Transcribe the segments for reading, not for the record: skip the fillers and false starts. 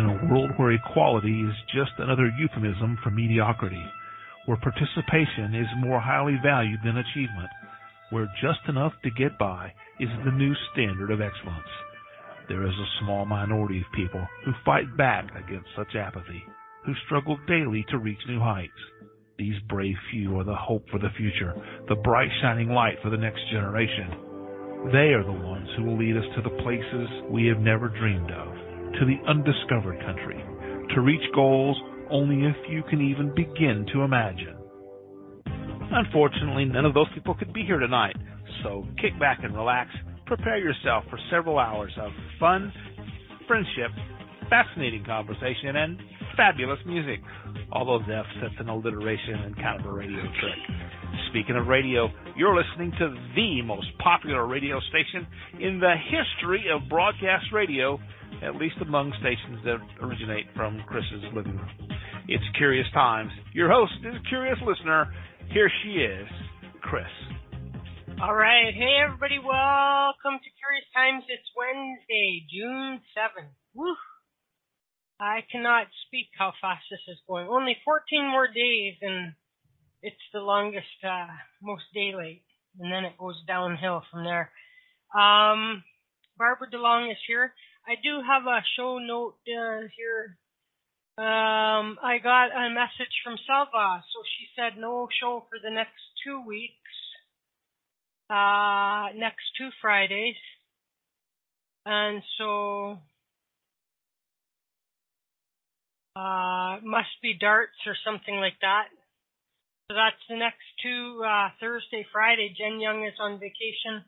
in a world where equality is just another euphemism for mediocrity, where participation is more highly valued than achievement, where just enough to get by is the new standard of excellence. There is a small minority of people who fight back against such apathy, who struggle daily to reach new heights. These brave few are the hope for the future, the bright shining light for the next generation. They are the ones who will lead us to the places we have never dreamed of, to the undiscovered country, to reach goals only a few can even begin to imagine. Unfortunately, none of those people could be here tonight, so kick back and relax. Prepare yourself for several hours of fun, friendship, fascinating conversation, and fabulous music. All those F's, that's an alliteration and kind of a radio trick. Speaking of radio, you're listening to the most popular radio station in the history of broadcast radio, at least among stations that originate from Chris's living room. It's Curious Times. Your host is a curious listener. Here she is, Chris. All right. Hey, everybody. Welcome to Curious Times. It's Wednesday, June 7th. Woo! I cannot speak how fast this is going. Only 14 more days, and it's the longest, most daylight. And then it goes downhill from there. Barbara DeLong is here. I do have a show note here. I got a message from Selva, so she said no show for the next 2 weeks. Next two Fridays. And so must be darts or something like that. So that's the next two Thursday, Friday. Jen Young is on vacation.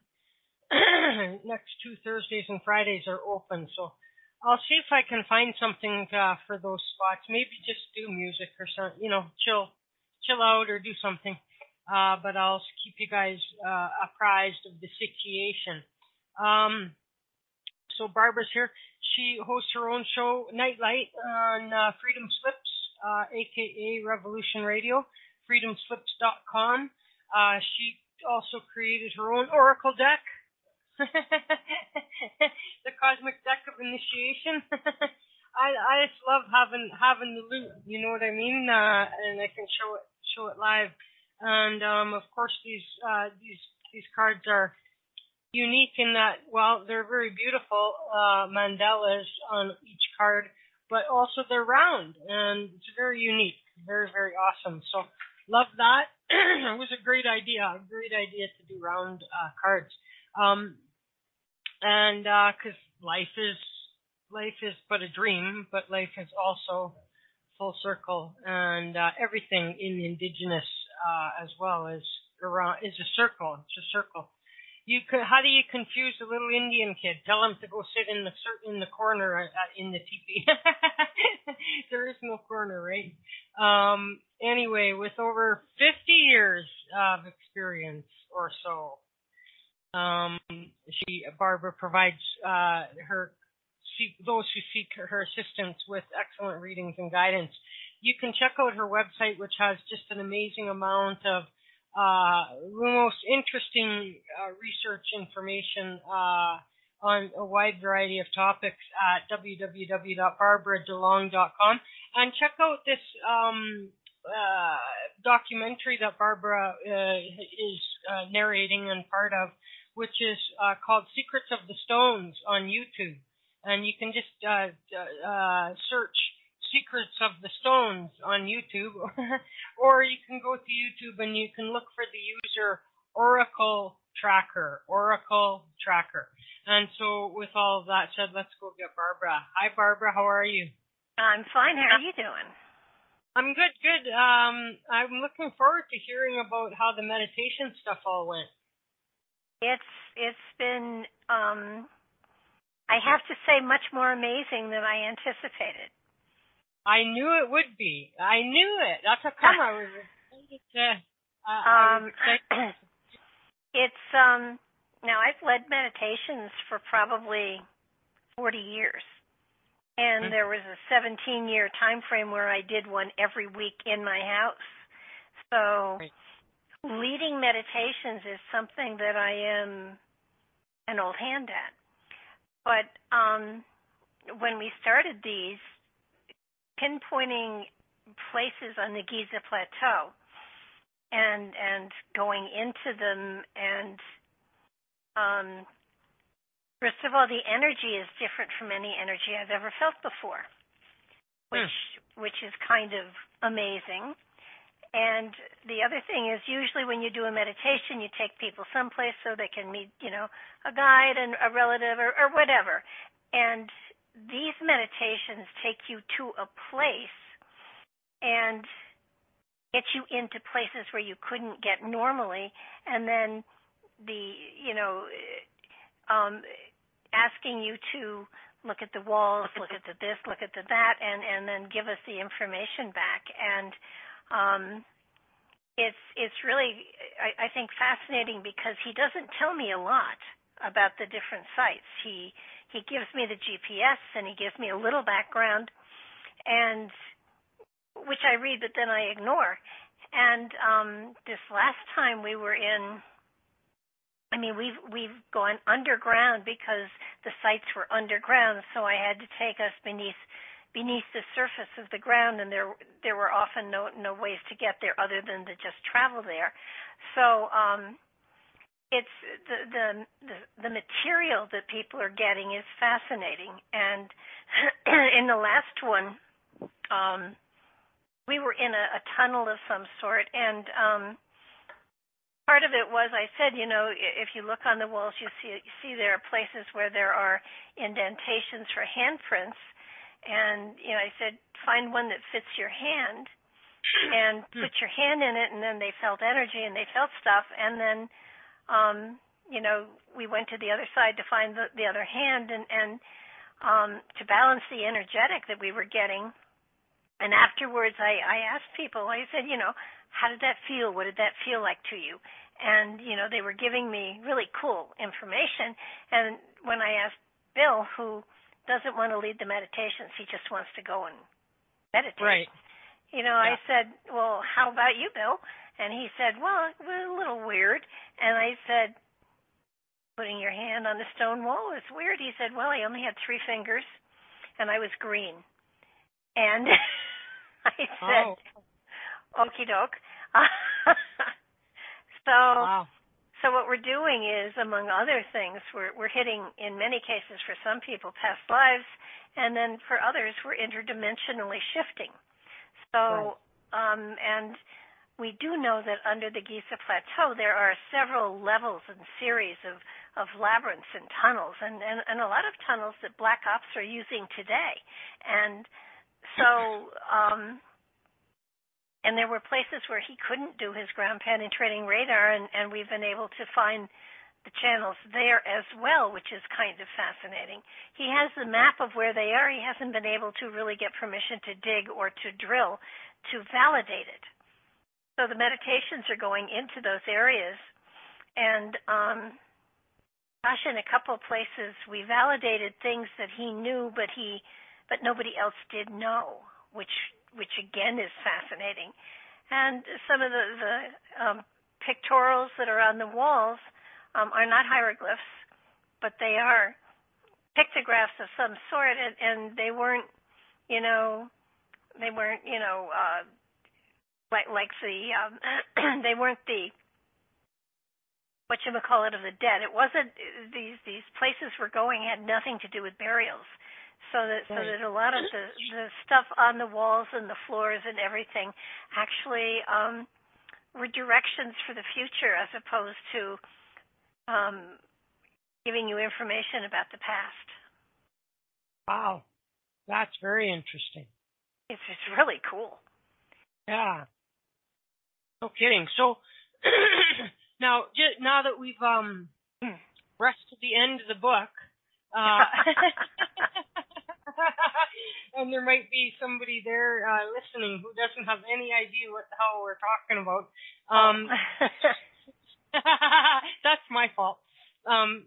Next two Thursdays and Fridays are open. So I'll see if I can find something for those spots. Maybe just do music or something, you know, chill out or do something. But I'll keep you guys apprised of the situation. So Barbara's here. She hosts her own show, Night Light, on Freedom Slips, a.k.a. Revolution Radio, freedomslips.com. She also created her own oracle deck, The Cosmic Deck of Initiation. I just love having the loot, you know what I mean? And I can show it live. And, of course, these cards are unique in that, well, they're very beautiful mandalas on each card, but also they're round, and it's very unique, very, very awesome. So, love that. It was a great idea to do round cards. And, 'cause life is but a dream, but life is also full circle, and everything in Indigenous as well as around is a circle. It's a circle. How do you confuse a little Indian kid? Tell him to go sit in the corner in the teepee. There is no corner, right? Anyway, with over 50 years of experience or so, Barbara provides those who seek her assistance with excellent readings and guidance. You can check out her website, which has just an amazing amount of the most interesting research information on a wide variety of topics at www.barbaradelong.com. And check out this documentary that Barbara is narrating and part of, which is called Secrets of the Stones on YouTube. And you can just search Secrets of the Stones on YouTube, or you can go to YouTube and you can look for the user Oracle Tracker. And so with all of that said, let's go get Barbara. Hi, Barbara. How are you? I'm fine. How are you doing? I'm good, good. I'm looking forward to hearing about how the meditation stuff all went. It's been, I have to say, much more amazing than I anticipated. I knew it would be. I knew it. That's how come I was excited to. It's now I've led meditations for probably 40 years, and there was a 17-year time frame where I did one every week in my house. So leading meditations is something that I am an old hand at. But when we started these, pinpointing places on the Giza Plateau and going into them. And first of all, the energy is different from any energy I've ever felt before, which is kind of amazing. And the other thing is, usually when you do a meditation, you take people someplace so they can meet, you know, a guide and a relative or whatever. And these meditations take you to a place and get you into places where you couldn't get normally. And then asking you to look at the walls, look at the this, look at the that, and then give us the information back. And it's really, I think, fascinating because he doesn't tell me a lot about the different sites. He gives me the GPS and he gives me a little background, and which I read, but then I ignore. And this last time we were in, I mean, we've gone underground because the sites were underground, so I had to take us beneath the surface of the ground, and there were often no ways to get there other than to just travel there. So it's the material that people are getting is fascinating. And in the last one, we were in a tunnel of some sort, and part of it was I said, you know, if you look on the walls, you see there are places where there are indentations for handprints. And, you know, I said, find one that fits your hand and put your hand in it. And then they felt energy and they felt stuff. And then, you know, we went to the other side to find the other hand and to balance the energetic that we were getting. And afterwards, I asked people, I said, you know, how did that feel? What did that feel like to you? And, you know, they were giving me really cool information. And when I asked Bill, who doesn't want to lead the meditations, he just wants to go and meditate. Right. You know, yeah. I said, well, how about you, Bill? And he said, well, it was a little weird. And I said, putting your hand on the stone wall is weird. He said, well, I only had 3 fingers, and I was green. And I said, okie doke. So what we're doing is, among other things, we're hitting, in many cases for some people, past lives, and then for others, we're interdimensionally shifting. So, and we do know that under the Giza Plateau, there are several levels and series of labyrinths and tunnels, and a lot of tunnels that Black Ops are using today. And so... and there were places where he couldn't do his ground-penetrating radar, and we've been able to find the channels there as well, which is kind of fascinating. He has the map of where they are. He hasn't been able to really get permission to dig or to drill to validate it. So the meditations are going into those areas. And, gosh, in a couple of places we validated things that he knew, but nobody else did know, which again is fascinating. And some of the pictorials that are on the walls are not hieroglyphs, but they are pictographs of some sort, and they weren't like the they weren't the whatchamacallit of the dead. It wasn't these places we're going had nothing to do with burials. So that a lot of the stuff on the walls and the floors and everything actually were directions for the future as opposed to giving you information about the past. Wow. That's very interesting. It's really cool. Yeah. No kidding. So now, just now that we've rested the end of the book, and there might be somebody there listening who doesn't have any idea what the hell we're talking about. That's my fault,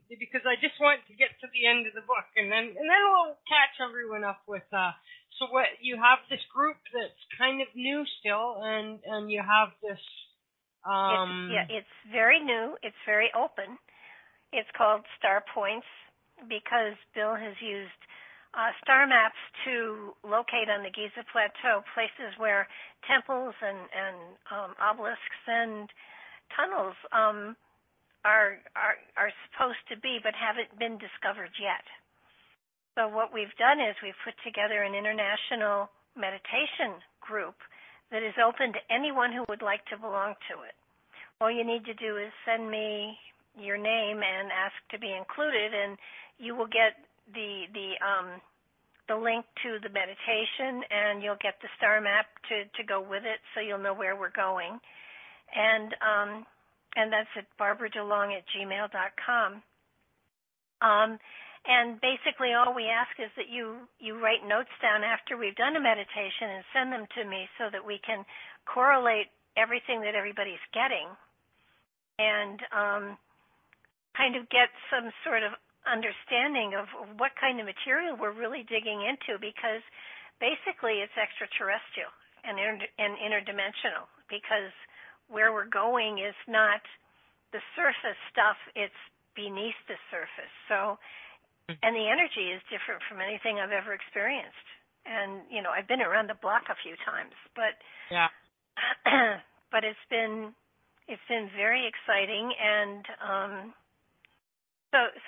because I just want to get to the end of the book, and then we'll catch everyone up with. So what you have this group that's kind of new still, and you have this. It's very new. It's very open. It's called Star Points because Bill has used star maps to locate on the Giza Plateau places where temples and obelisks and tunnels are supposed to be, but haven't been discovered yet. So what we've done is we've put together an international meditation group that is open to anyone who would like to belong to it. All you need to do is send me your name and ask to be included, and you will get the link to the meditation, and you'll get the star map to go with it, so you'll know where we're going. And that's at barbaradelong@gmail.com. And basically all we ask is that you write notes down after we've done a meditation and send them to me so that we can correlate everything that everybody's getting and kind of get some sort of understanding of what kind of material we're really digging into, because basically it's extraterrestrial and interdimensional, because where we're going is not the surface stuff, it's beneath the surface. So... and the energy is different from anything I've ever experienced. And, you know, I've been around the block a few times, but yeah. But it's been very exciting, and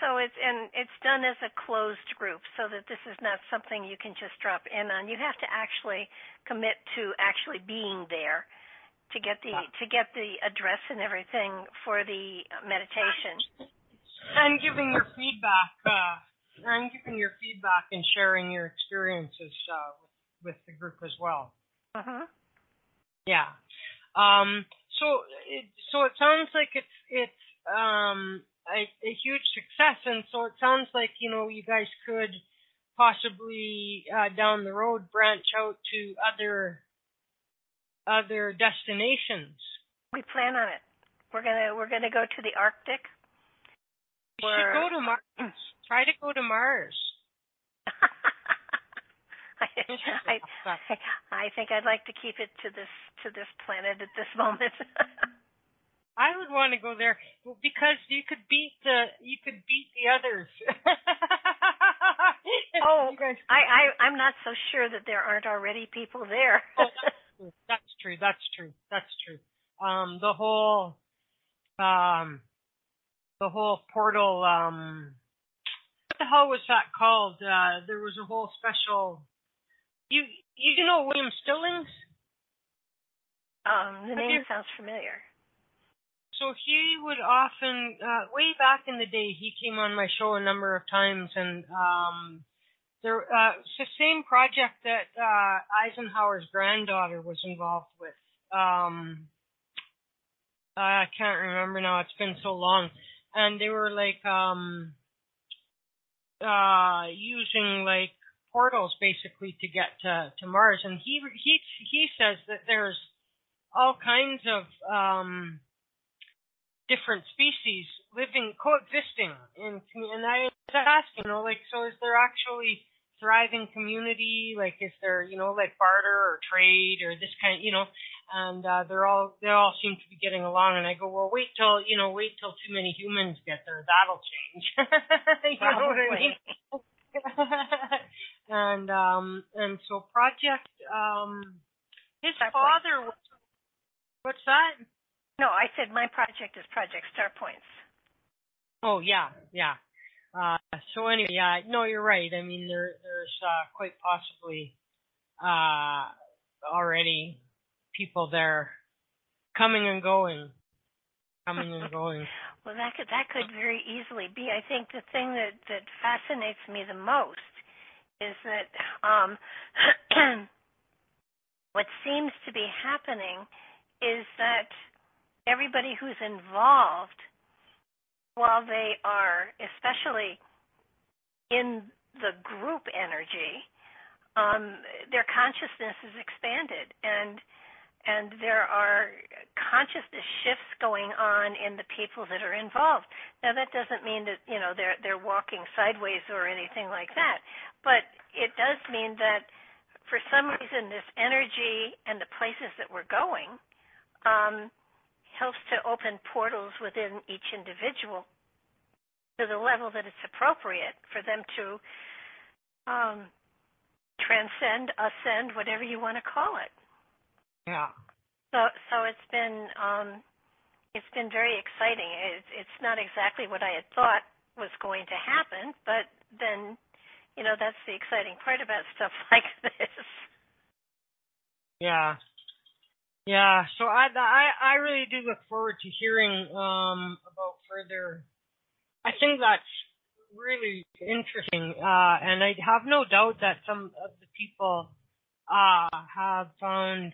so it's, and it's done as a closed group, so that this is not something you can just drop in on. You have to actually commit to actually being there to get the to get the address and everything for the meditation. And giving your feedback, and sharing your experiences with the group as well. Uh-huh. Yeah. So it sounds like it's a huge success, and so it sounds like, you know, you guys could possibly down the road branch out to other destinations. We plan on it. We're gonna go to the Arctic. You should go to Mars. Try to go to Mars. I think I'd like to keep it to this planet at this moment. I would want to go there because you could beat the others. Oh, I'm not so sure that there aren't already people there. Oh, that's true. The whole portal, what the hell was that called? There was a whole special, you know William Stillings? The name sounds familiar. So he would often, way back in the day, he came on my show a number of times, and it's the same project that Eisenhower's granddaughter was involved with. I can't remember now, it's been so long. And they were, like, using, like, portals, basically, to get to Mars. And he says that there's all kinds of different species living, coexisting. And I was asking, you know, like, so is there actually thriving community? Like, is there, you know, like, barter or trade or this kind, you know? And they all seem to be getting along, and I go, well, wait till too many humans get there, that'll change. You know what I mean? And so Project his Star father Points. What's that? No, I said my project is Project Star Points. Oh yeah. So anyway, yeah, no, you're right. I mean, there's quite possibly already people there coming and going. Well, that could very easily be. I think the thing that fascinates me the most is that what seems to be happening is that everybody who's involved, while they are especially in the group energy, their consciousness is expanded, and there are consciousness shifts going on in the people that are involved. Now, that doesn't mean that, you know, they're walking sideways or anything like that, but it does mean that for some reason this energy and the places that we're going helps to open portals within each individual to the level that it's appropriate for them to transcend, ascend, whatever you want to call it. Yeah. So it's been very exciting. It's not exactly what I had thought was going to happen, but then, you know, that's the exciting part about stuff like this. Yeah. Yeah, so I really do look forward to hearing about further. I think that's really interesting, and I have no doubt that some of the people have found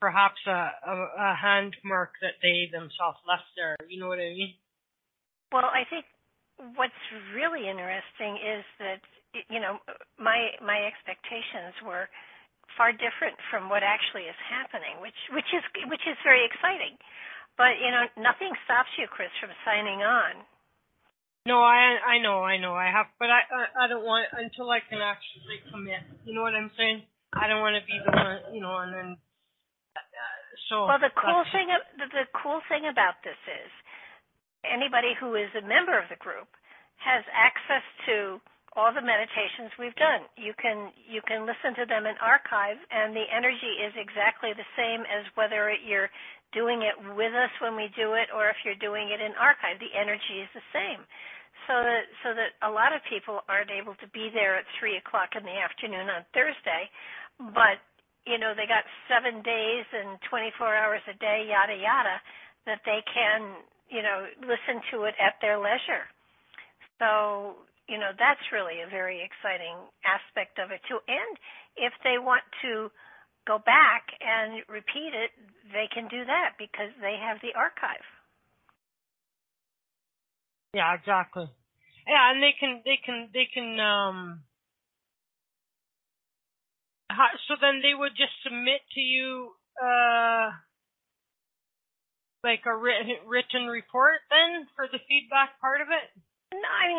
perhaps a hand mark that they themselves left there. You know what I mean? Well, I think what's really interesting is that, you know, my expectations were far different from what actually is happening, which is very exciting. But, you know, nothing stops you, Chris, from signing on. No, I know. I have, but I don't want, until I can actually commit. You know what I'm saying? I don't want to be the one, you know, and then so. Well, the cool thing about this is anybody who is a member of the group has access to all the meditations we've done. You can listen to them in archive, and the energy is exactly the same as whether you're doing it with us when we do it or if you're doing it in archive. The energy is the same. So that a lot of people aren't able to be there at 3 o'clock in the afternoon on Thursday, but, you know, they got 7 days and 24 hours a day, yada, yada, that they can, you know, listen to it at their leisure. So, you know, that's really a very exciting aspect of it, too. And if they want to go back and repeat it, they can do that because they have the archive. Yeah, exactly. Yeah, and so then they would just submit to you, like a written report then for the feedback part of it? No, I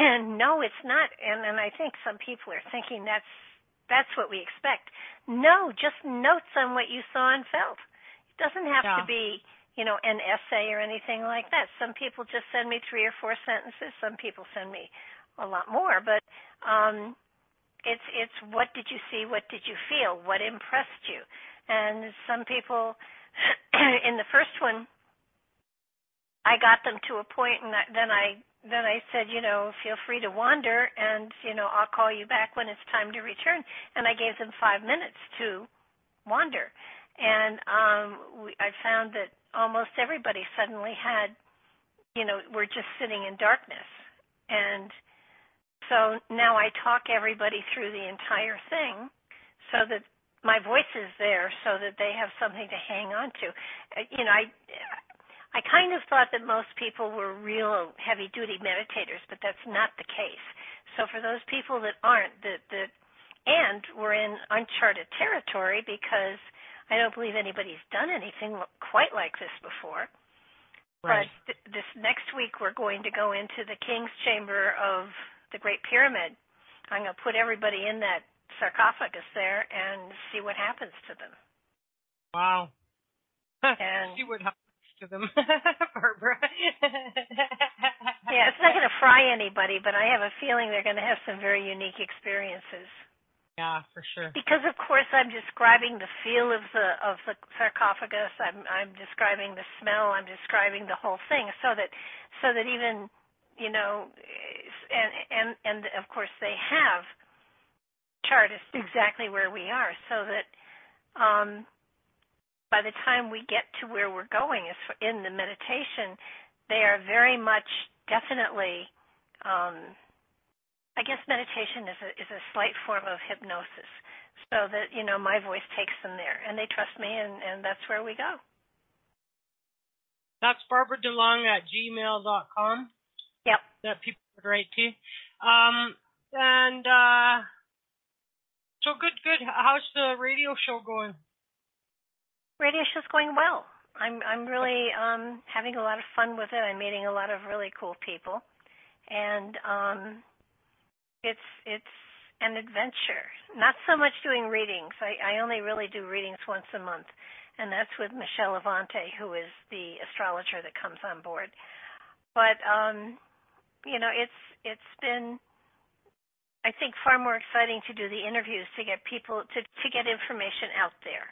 mean, no, it's not, and I think some people are thinking that's what we expect. No, just notes on what you saw and felt. It doesn't have to be, you know, an essay or anything like that. Some people just send me 3 or 4 sentences. Some people send me a lot more, but it's what did you see, what did you feel, what impressed you. And some people, in the first one, I got them to a point, and then I said, you know, feel free to wander, and, you know, I'll call you back when it's time to return. And I gave them 5 minutes to wander. And I found that almost everybody suddenly had, you know, we're just sitting in darkness. And so now I talk everybody through the entire thing so that my voice is there so that they have something to hang on to. You know, I kind of thought that most people were real heavy-duty meditators, but that's not the case. So for those people that aren't, and we're in uncharted territory because I don't believe anybody's done anything quite like this before. Right. But this next week we're going to go into the King's Chamber of the Great Pyramid. I'm going to put everybody in that sarcophagus there and see what happens to them. Wow. And see what happens to them, Barbara. Yeah, it's not going to fry anybody, but I have a feeling they're going to have some very unique experiences. Yeah, for sure. Because of course I'm describing the feel of the sarcophagus. I'm describing the smell. I'm describing the whole thing, so that even, you know, and of course they have charted exactly where we are, so that. By the time we get to where we're going in the meditation, they are very much definitely, I guess meditation is a slight form of hypnosis, so that, you know, my voice takes them there, and they trust me, and that's where we go. That's Barbara DeLong at gmail.com. Yep. That people would write to. So good. How's the radio show going? Radio show's going well. I'm really having a lot of fun with it. I'm meeting a lot of really cool people, and it's an adventure. Not so much doing readings. I only really do readings once a month, and that's with Michele Avanti, who is the astrologer that comes on board. But you know, it's been I think far more exciting to do the interviews, to get people to get information out there.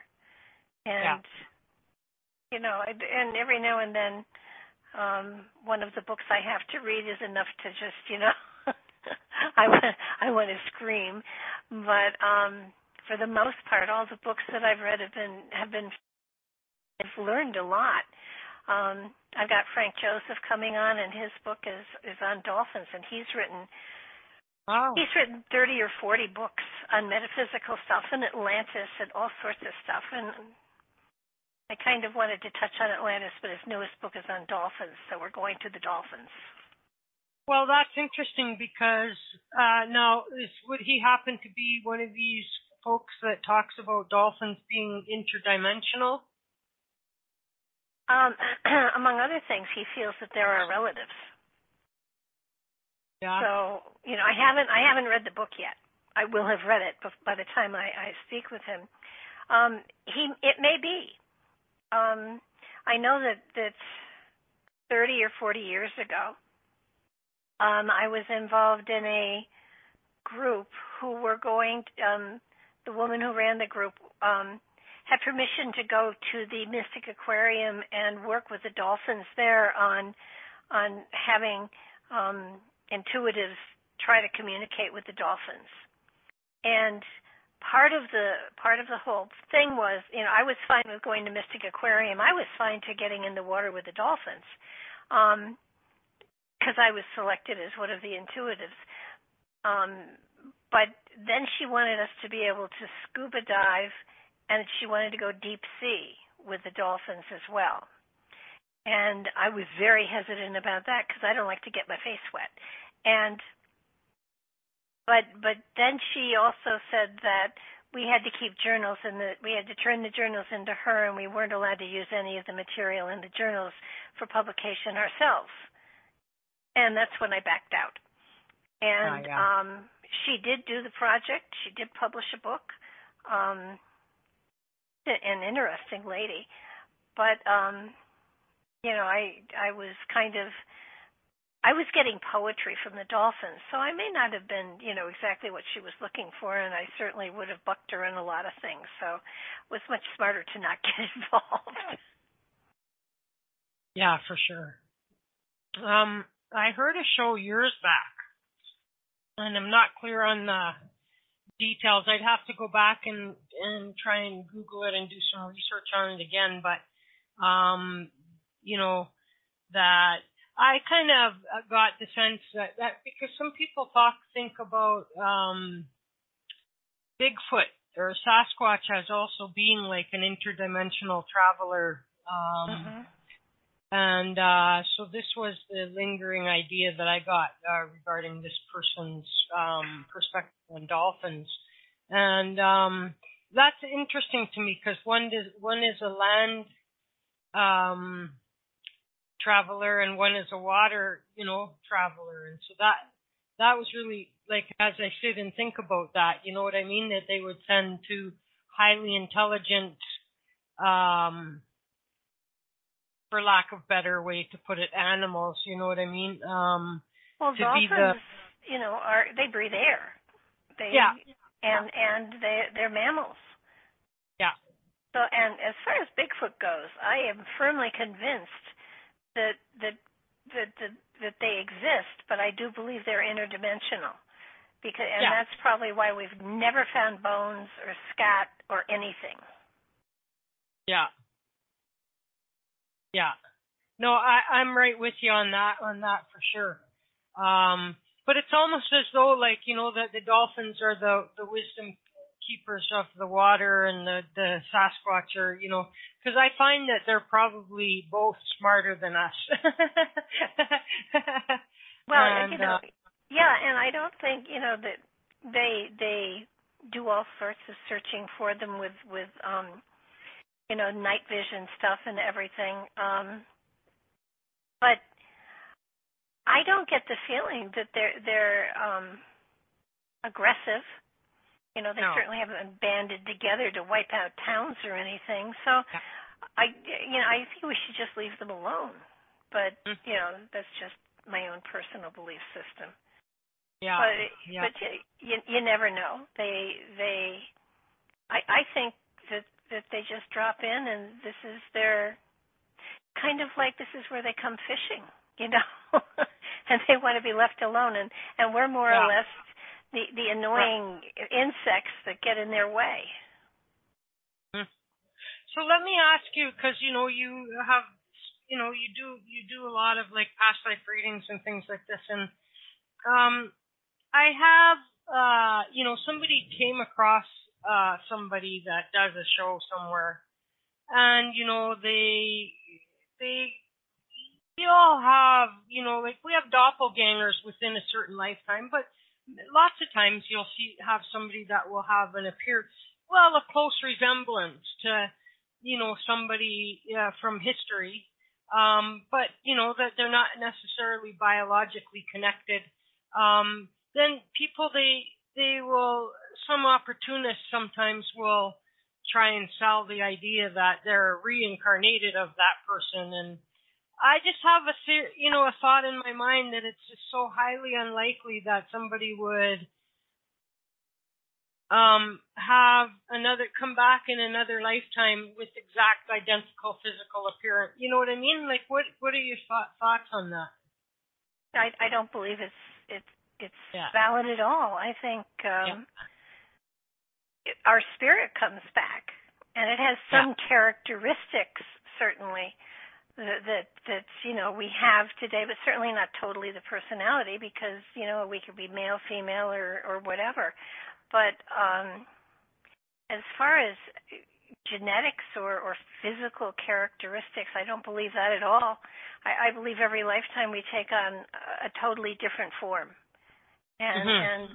And, you know, and every now and then one of the books I have to read is enough to just, you know, I want to scream. But for the most part, all the books that I've read have been I've learned a lot. I've got Frank Joseph coming on, and his book is on dolphins, and he's written 30 or 40 books on metaphysical stuff and Atlantis and all sorts of stuff. And I kind of wanted to touch on Atlantis, but his newest book is on dolphins, so we're going to the dolphins. Well, that's interesting because would he happen to be one of these folks that talks about dolphins being interdimensional? Among other things, he feels that there are relatives. Yeah. So, you know, I haven't read the book yet. I will have read it by the time I speak with him. It may be. I know that 30 or 40 years ago, I was involved in a group who were going. The woman who ran the group had permission to go to the Mystic Aquarium and work with the dolphins there on having intuitives try to communicate with the dolphins. And part of the whole thing was, you know, I was fine with going to Mystic Aquarium. I was fine to getting in the water with the dolphins because I was selected as one of the intuitives. But then she wanted us to be able to scuba dive, and she wanted to go deep sea with the dolphins as well. And I was very hesitant about that because I don't like to get my face wet. But then she also said that we had to keep journals and that we had to turn the journals into her, and we weren't allowed to use any of the material in the journals for publication ourselves. And that's when I backed out. And she did do the project. She did publish a book. An interesting lady, but you know, I was getting poetry from the dolphins, so I may not have been, you know, exactly what she was looking for, and I certainly would have bucked her in a lot of things. So it was much smarter to not get involved. Yeah, for sure. I heard a show years back, and I'm not clear on the details. I'd have to go back and try and Google it and do some research on it again. But, you know, that I kind of got the sense that because some people think about Bigfoot or Sasquatch as also being like an interdimensional traveler. And so this was the lingering idea that I got regarding this person's perspective on dolphins. And that's interesting to me because one is a land traveler and one is a water, you know, traveler. And so that was really, like, as I sit and think about that, you know what I mean, that they would send to highly intelligent for lack of better way to put it, animals, you know what I mean? Well, dolphins, you know, they breathe air. And they're mammals. Yeah. So, and as far as Bigfoot goes, I am firmly convinced that they exist, but I do believe they're interdimensional. That's probably why we've never found bones or scat or anything. Yeah. Yeah, no, I'm right with you on that for sure. But it's almost as though, like, you know, that the dolphins are the wisdom keepers of the water, and the Sasquatch are, you know, because I find that they're probably both smarter than us. Well, and, you know, yeah, and I don't think, you know, that they do all sorts of searching for them with you know, night vision stuff and everything. But I don't get the feeling that they're aggressive. You know, they certainly haven't been banded together to wipe out towns or anything. So, I think we should just leave them alone. But, you know, that's just my own personal belief system. Yeah. But you never know. I think that they just drop in, and this is their kind of like this is where they come fishing, you know, and they want to be left alone, and we're more or less the annoying insects that get in their way. So let me ask you, because you do a lot of like past life readings and things like this, and I have somebody came across somebody that does a show somewhere, and we all have we have doppelgangers within a certain lifetime, but lots of times you'll have somebody that will have an a close resemblance to somebody from history, but, that they're not necessarily biologically connected, then people, some opportunists sometimes will try and sell the idea that they're reincarnated of that person. And I just have a thought in my mind that it's just so highly unlikely that somebody would come back in another lifetime with exact identical physical appearance. You know what I mean? Like, what are your thoughts on that? I don't believe it's valid at all. I think our spirit comes back, and it has some characteristics certainly that's we have today, but certainly not totally the personality, because we could be male, female, or whatever. But as far as genetics or physical characteristics, I don't believe that at all. I believe every lifetime we take on a totally different form, and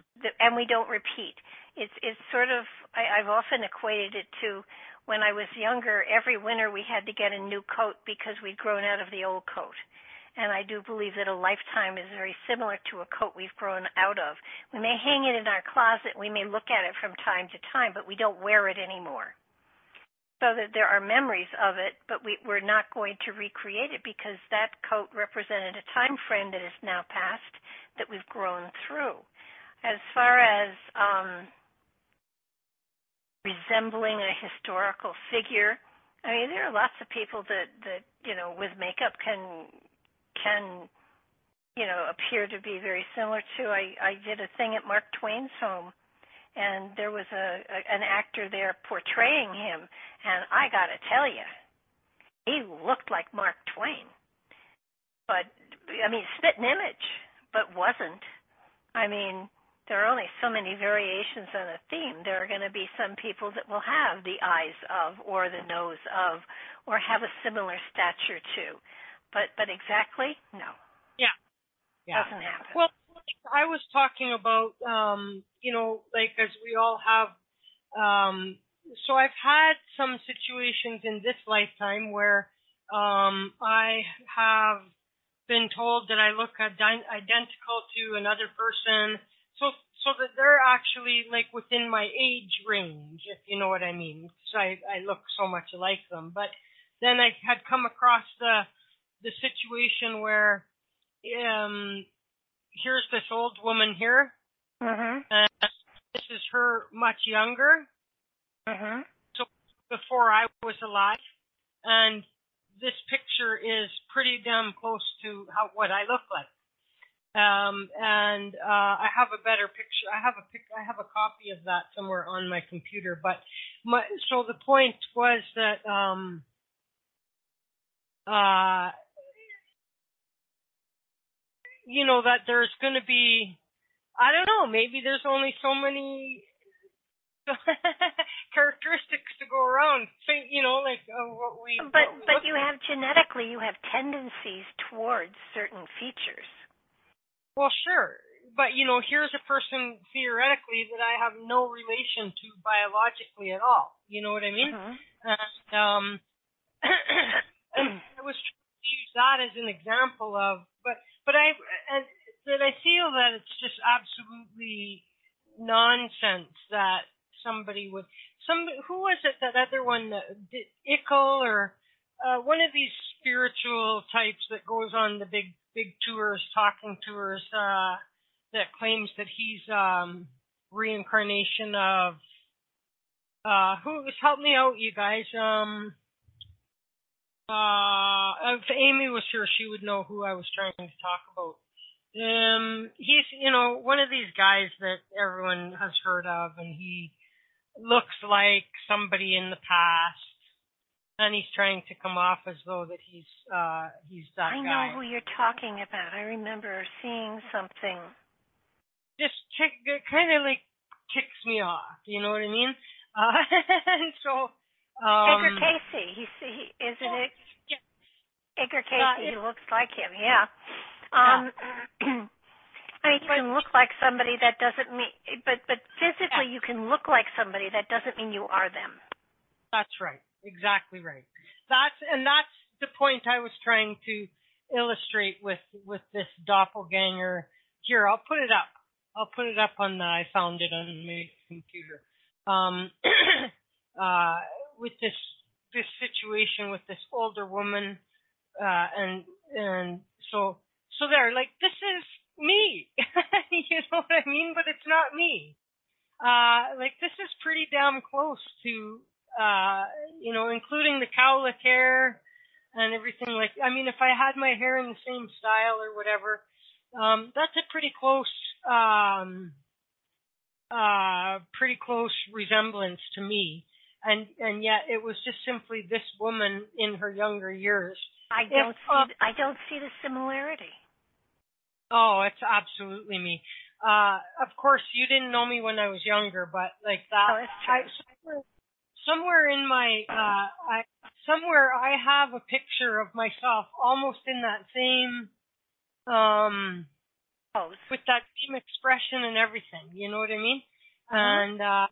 we don't repeat. It's sort of, I've often equated it to when I was younger. Every winter we had to get a new coat because we'd grown out of the old coat. And I do believe that a lifetime is very similar to a coat we've grown out of. We may hang it in our closet. We may look at it from time to time, but we don't wear it anymore. So that there are memories of it, but we're not going to recreate it, because that coat represented a time frame that is now past, that we've grown through. As far as resembling a historical figure, I mean, there are lots of people that with makeup can appear to be very similar to. I did a thing at Mark Twain's home, and there was an actor there portraying him, and I got to tell you, he looked like Mark Twain. But, I mean, spit an image, but wasn't. I mean, there are only so many variations on a theme. There are going to be some people that will have the eyes of, or the nose of, or have a similar stature to. But exactly, no. Yeah. Doesn't happen. Well, I was talking about, as we all have, so I've had some situations in this lifetime where I have been told that I look identical to another person, so that they're actually, like, within my age range, if you know what I mean, because I look so much like them. But then I had come across the situation where here's this old woman here, and this is her much younger, so before I was alive, and this picture is pretty damn close to what I look like. I have a better picture. I have a copy of that somewhere on my computer. But so the point was that that there's going to be, I don't know, maybe there's only so many characteristics to go around, what we... But you have genetically, you have tendencies towards certain features. Well, sure. But, here's a person, theoretically, that I have no relation to biologically at all. You know what I mean? And, I was trying to use that as an example of... I feel that it's just absolutely nonsense that somebody would. Who was it? That other one, Ickle, or one of these spiritual types that goes on the big tours, talking tours. that claims that he's reincarnation of who's helped me out, you guys. If Amy was here, she would know who I was trying to talk about. He's, you know, one of these guys that everyone has heard of, and he looks like somebody in the past, and he's trying to come off as though that he's that guy. I know who you're talking about. I remember seeing something. It kind of like ticks me off. You know what I mean? And so. Edgar Cayce. Isn't it? Yeah. Edgar Cayce. He looks like him. Yeah. I mean, you can look like somebody that doesn't mean, but physically you can look like somebody that doesn't mean you are them. That's right. Exactly right. That's the point I was trying to illustrate with this doppelganger here. I'll put it up on the, I found it on my computer. With this situation with this older woman, and so they're like, this is me, you know what I mean? But it's not me. Like, this is pretty damn close to, you know, including the cowlick hair and everything. Like, I mean, if I had my hair in the same style or whatever, that's a pretty close resemblance to me. And yet it was just simply this woman in her younger years. I don't see the similarity. Oh, it's absolutely me. Of course, you didn't know me when I was younger, but like that. Oh, that's true. Somewhere in my, I have a picture of myself almost in that same, with that same expression and everything. You know what I mean? Mm-hmm.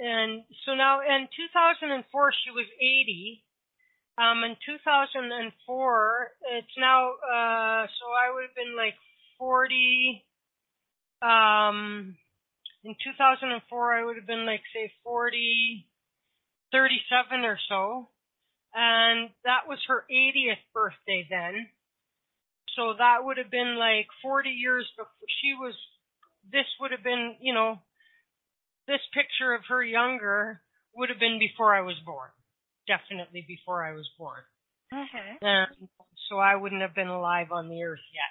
And so now in 2004 she was 80. In 2004, it's now, so I would have been like 40, in 2004, I would have been like, say, 40, 37 or so, and that was her 80th birthday then, so that would have been like 40 years before she was, this would have been, you know, this picture of her younger would have been before I was born. Definitely before I was born. Okay. So I wouldn't have been alive on the earth yet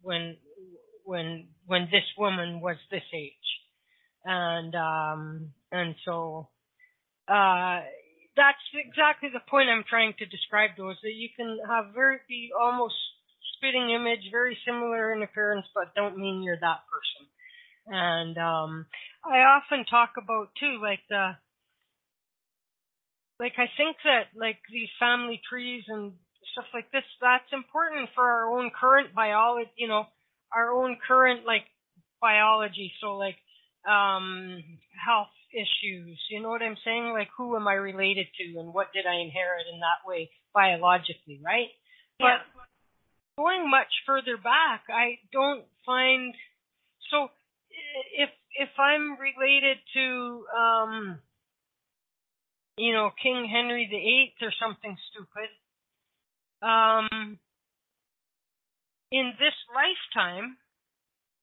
when this woman was this age, and so that's exactly the point I'm trying to describe. Though, is that you can have be almost spitting image, very similar in appearance, but don't mean you're that person. And I often talk about too, like the. Like, I think that, like, these family trees and stuff like this, that's important for our own current biology, you know, our own current, like, biology. So, like, health issues, you know what I'm saying? Like, who am I related to and what did I inherit in that way biologically, right? Yeah. But going much further back, I don't find... So, if I'm related to... you know, King Henry VIII or something stupid. In this lifetime,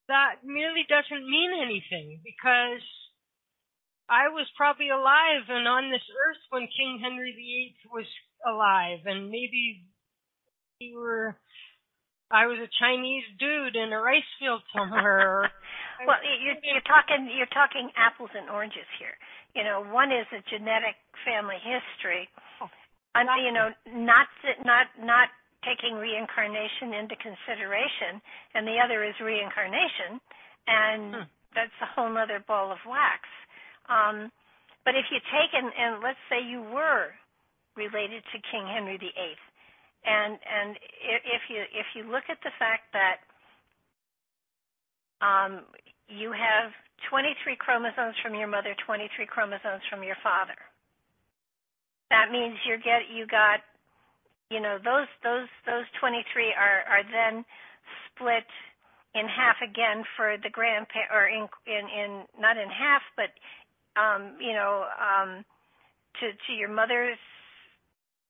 that merely doesn't mean anything because I was probably alive and on this earth when King Henry VIII was alive, and maybe I was a Chinese dude in a rice field somewhere. Well, you're talking apples and oranges here. You know, one is a genetic family history, and you know, not taking reincarnation into consideration, and the other is reincarnation, and that's a whole other ball of wax. But if you take and let's say you were related to King Henry VIII, and if you look at the fact that you have 23 chromosomes from your mother, 23 chromosomes from your father. That means those 23 are then split in half again for the grandparent, or in not in half, but to your mother's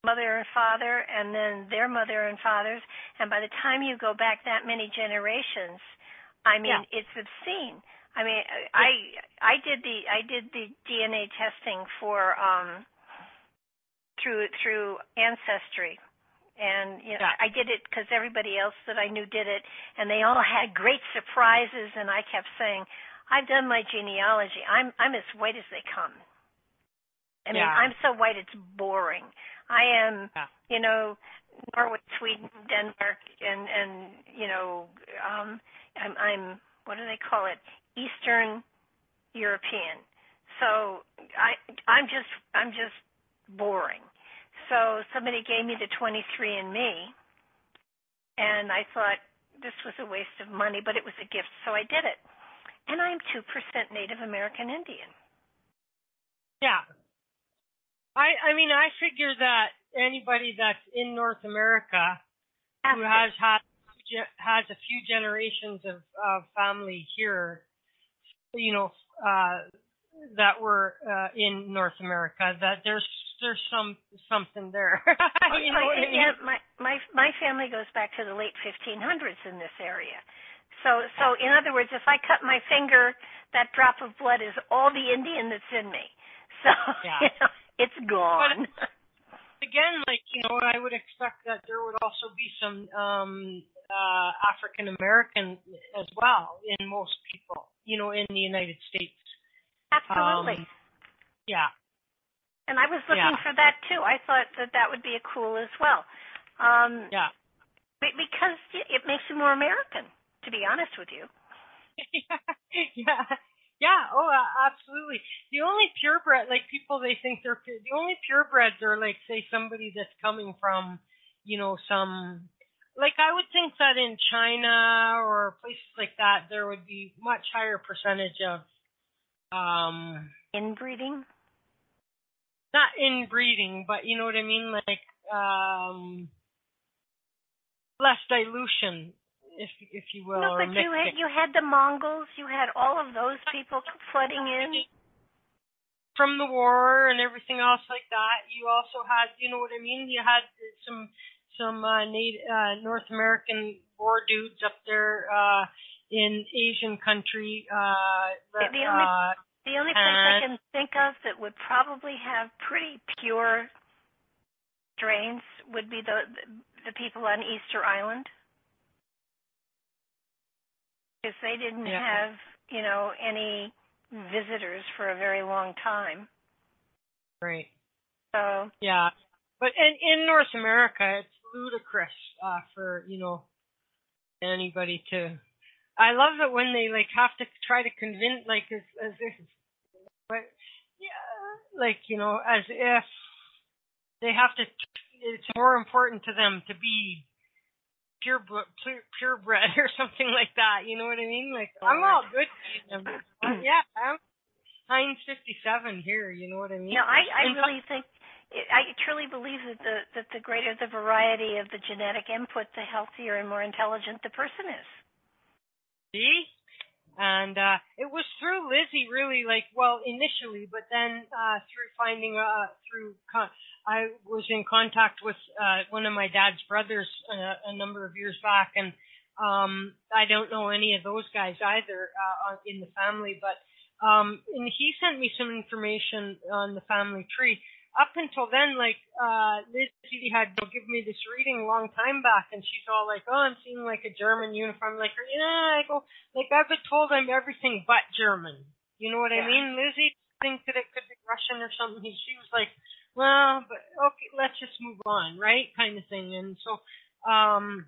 mother and father, and then their mother and fathers, and by the time you go back that many generations, I mean, it's obscene. I mean, I did the DNA testing for through Ancestry, and you know I did it because everybody else that I knew did it, and they all had great surprises, and I kept saying, I've done my genealogy. I'm as white as they come. I mean, I'm so white it's boring. I am, you know, Norway, Sweden, Denmark, and you know, I'm what do they call it? Eastern European. So I'm just boring. So somebody gave me the 23andMe, and I thought this was a waste of money, but it was a gift, so I did it. And I'm 2% Native American Indian. Yeah. I mean, I figure that anybody that's in North America who has a few generations of family here, you know, that were in North America, that there's something there. You know what I mean? Yeah, my family goes back to the late 1500s in this area. So in other words, if I cut my finger, that drop of blood is all the Indian that's in me. So you know, it's gone. But again, like, you know, I would expect that there would also be some African American as well in most people, you know, in the United States. Absolutely. And I was looking for that too. I thought that would be a cool as well. Because it makes you more American, to be honest with you. Oh, absolutely. The only purebred, like people, they think they're the only purebreds are like, say, somebody that's coming from, you know, some, like I would think that in China or places like that, there would be much higher percentage of inbreeding. Not inbreeding, but you know what I mean, like less dilution. If you will. No, but you had the Mongols, you had all of those people flooding in. From the war and everything else like that, you also had, you know what I mean? You had some Native, North American war dudes up there in Asian country. The only place I can think of that would probably have pretty pure strains would be the people on Easter Island. Because they didn't have, you know, any visitors for a very long time. Right. So. Yeah. But in North America, it's ludicrous for, you know, anybody to. I love it when they, like, have to try to convince, like, as if. But, yeah, like, you know, as if they have to. It's more important to them to be purebred or something like that, you know what I mean? Like, I'm all good. I'm Heinz 57 here, you know what I mean? No, I really think, I truly believe that the greater the variety of the genetic input, the healthier and more intelligent the person is. See? And it was through Lizzie, really, like, well, initially, but then through finding, I was in contact with one of my dad's brothers a number of years back, and I don't know any of those guys either in the family, but and he sent me some information on the family tree. Up until then, like, Lizzie had given me this reading a long time back, and she's all like, oh, I'm seeing, like, a German uniform. Like, you know, I go, like, I've been told I'm everything but German. You know what I mean? Lizzie thinks that it could be Russian or something. She was like, well, but, okay, let's just move on, right, kind of thing. And so, lo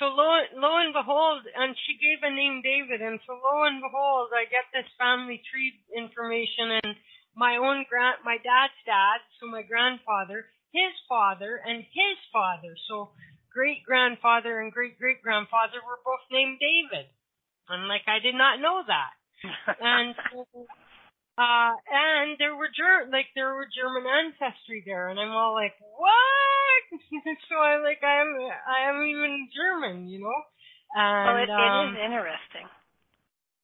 and behold, and she gave a name David, and so lo and behold, I get this family tree information, and my own my dad's dad, so my grandfather, his father, and his father, so great-grandfather and great-great-grandfather were both named David. I'm like, I did not know that. And so, and there were German ancestry there, and I'm all like, what? So I'm like, I am even German, you know? And, well, it is interesting.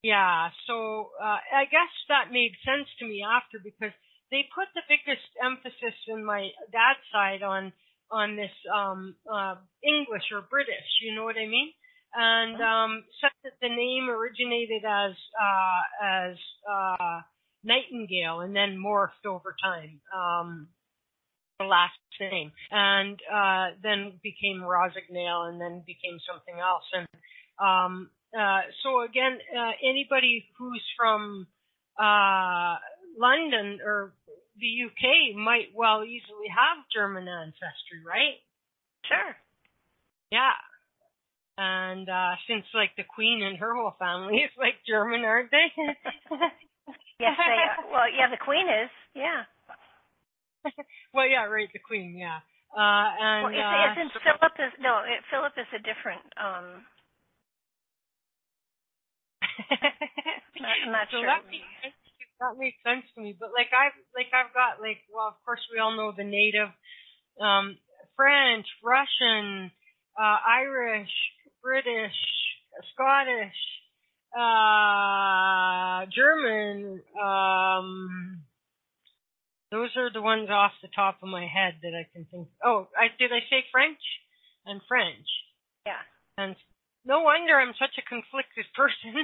Yeah, so I guess that made sense to me after, because they put the biggest emphasis in my dad's side on this English or British, you know what I mean? and said that the name originated as Nightingale and then morphed over time, the last name, and then became Rosignale and then became something else. And so again, anybody who's from London or the UK might well easily have German ancestry, right? Sure. Yeah. And since, like, the Queen and her whole family is, like, German, aren't they? Yes, they are. Well, yeah, the Queen is, yeah. Well, yeah, right, the Queen, yeah. And well, isn't Philip is, no, Philip is a different, I'm not so sure. That makes sense to me. But, like, I've got, like, well, of course, we all know the native French, Russian, Irish, British, Scottish, German. Those are the ones off the top of my head that I can think. Oh, did I say French? And French. Yeah. And no wonder I'm such a conflicted person.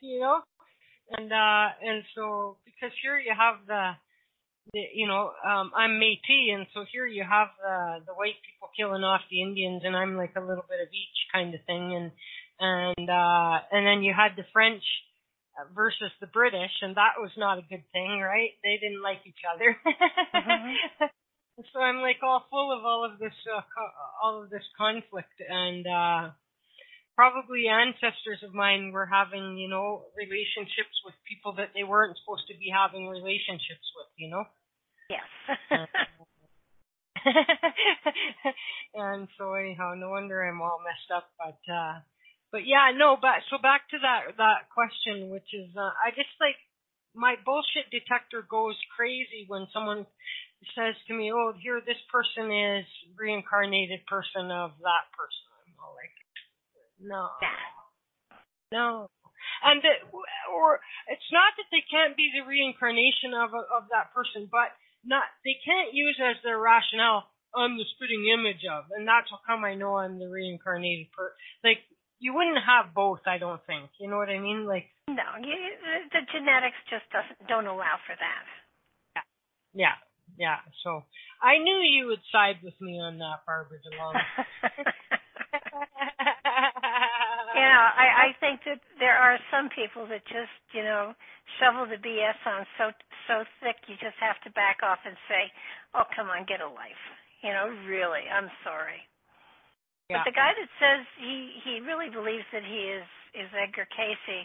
You know, and so because here you have the you know, I'm Métis, and so here you have the white people killing off the Indians, and I'm like a little bit of each kind of thing, and then you had the French versus the British, and that was not a good thing, right? They didn't like each other. Mm-hmm. So I'm like all full of all of this conflict, and probably ancestors of mine were having, you know, relationships with people that they weren't supposed to be having relationships with, you know? Yes. And so anyhow, no wonder I'm all messed up, but yeah, no, but so back to that question, which is, I just like, my bullshit detector goes crazy when someone says to me, oh, here, this person is reincarnated person of that person. I'm all like, No. And or it's not that they can't be the reincarnation of that person, but not they can't use as their rationale, I'm the spitting image of, and that's how come I know I'm the reincarnated person. Like, you wouldn't have both, I don't think. You know what I mean? Like, no, the genetics just don't allow for that. Yeah. So I knew you would side with me on that, Barbara DeLong. Yeah, I think that there are some people that just, you know, shovel the BS on so thick you just have to back off and say, oh, come on, get a life. You know, really, I'm sorry. Yeah. But the guy that says he really believes that he is Edgar Cayce,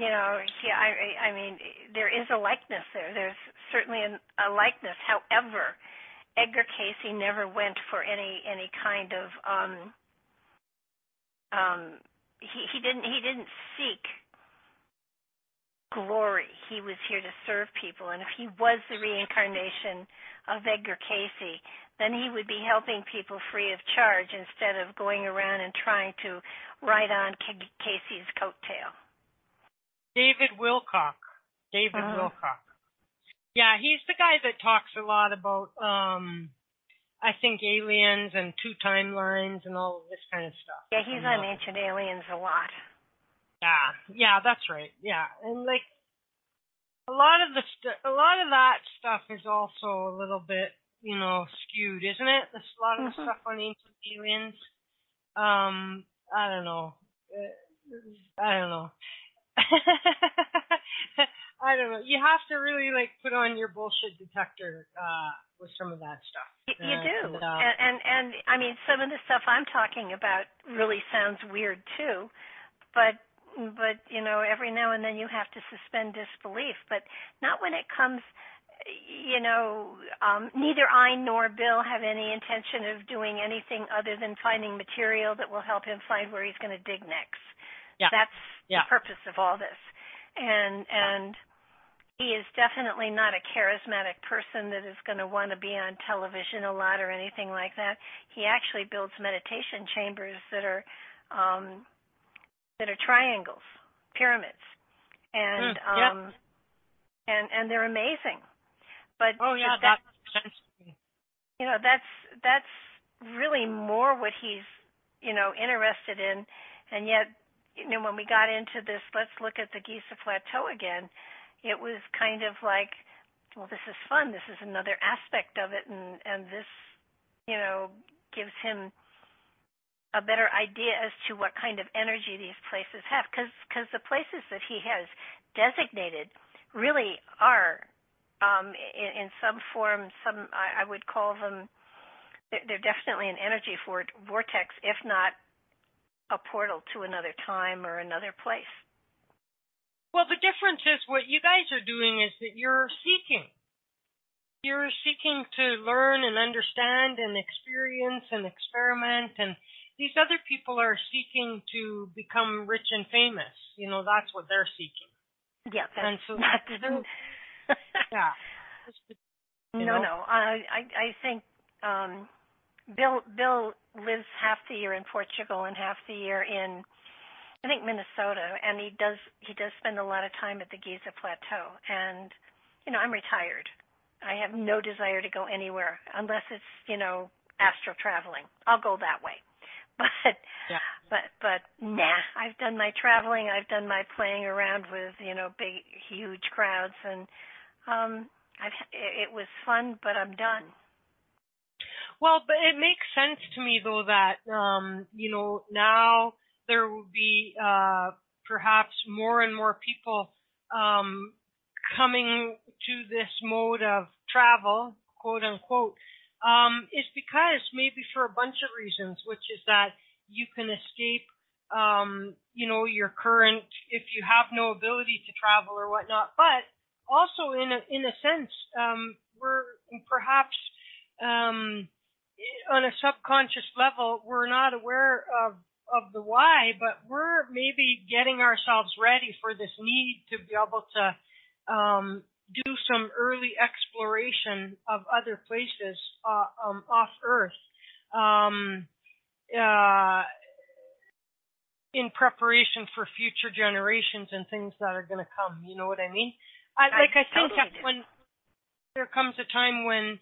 you know, I mean, there is a likeness there. There's certainly a likeness. However, Edgar Cayce never went for any kind of... He didn't seek glory. He was here to serve people, and if he was the reincarnation of Edgar Cayce, then he would be helping people free of charge instead of going around and trying to ride on Casey's coattail. David Wilcock. Wilcock. Yeah, he's the guy that talks a lot about I think aliens and two timelines and all of this kind of stuff. Yeah, he's on Ancient Aliens a lot. Yeah, that's right. Yeah, and like a lot of that stuff is also a little bit, you know, skewed, isn't it? There's a lot of stuff on Ancient Aliens. I don't know. I don't know. You have to really, like, put on your bullshit detector with some of that stuff. You do. And I mean, some of the stuff I'm talking about really sounds weird, too. But you know, every now and then you have to suspend disbelief. But not when it comes, you know, neither I nor Bill have any intention of doing anything other than finding material that will help him find where he's going to dig next. Yeah. That's the purpose of all this. And he is definitely not a charismatic person that is going to want to be on television a lot or anything like that. He actually builds meditation chambers that are triangles, pyramids, and they're amazing. But oh yeah, that makes sense to me. You know, that's really more what he's, you know, interested in. And yet, you know, when we got into this, let's look at the Giza Plateau again, it was kind of like, well, this is fun. This is another aspect of it. And this, you know, gives him a better idea as to what kind of energy these places have, because the places that he has designated really are in some form, some I would call them, they're definitely an energy vortex, if not a portal to another time or another place. Well, the difference is what you guys are doing is that you're seeking. You're seeking to learn and understand and experience and experiment, and these other people are seeking to become rich and famous. You know, that's what they're seeking. Yeah. And so yeah. No. I think Bill lives half the year in Portugal and half the year in, I think, Minnesota, and he does spend a lot of time at the Giza Plateau. And, you know, I'm retired. I have no desire to go anywhere unless it's, you know, astral traveling. I'll go that way. But, yeah. but nah, I've done my traveling. I've done my playing around with, you know, big, huge crowds. And it was fun, but I'm done. Well, but it makes sense to me, though, that, you know, now there will be perhaps more and more people coming to this mode of travel, quote unquote, is because maybe for a bunch of reasons, which is that you can escape, you know, your current, if you have no ability to travel or whatnot, but also in a sense, we're perhaps on a subconscious level, we're not aware of the why, but we're maybe getting ourselves ready for this need to be able to do some early exploration of other places off Earth in preparation for future generations and things that are going to come. You know what I mean? I think when there comes a time when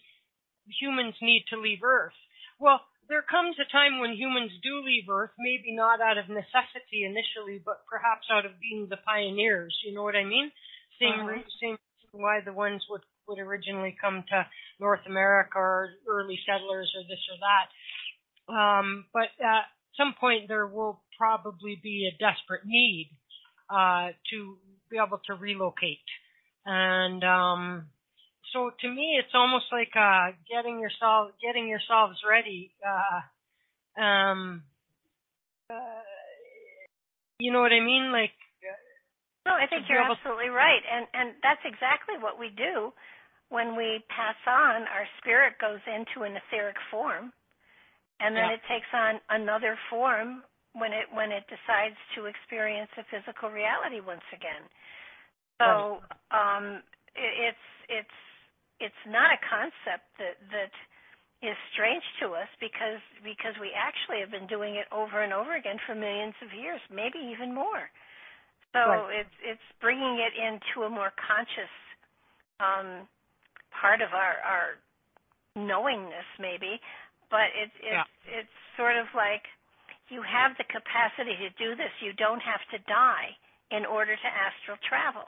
humans need to leave Earth. Well, there comes a time when humans do leave Earth, maybe not out of necessity initially, but perhaps out of being the pioneers. You know what I mean? Same reason why the ones would originally come to North America or early settlers or this or that. But at some point there will probably be a desperate need to be able to relocate. And so to me, it's almost like getting yourselves ready. You know what I mean? Like. No, I think you're absolutely right, and that's exactly what we do when we pass on. Our spirit goes into an etheric form, and then it takes on another form when it decides to experience a physical reality once again. So it's not a concept that is strange to us because we actually have been doing it over and over again for millions of years, maybe even more. So it's bringing it into a more conscious part of our knowingness, maybe. But it's sort of like you have the capacity to do this. You don't have to die in order to astral travel.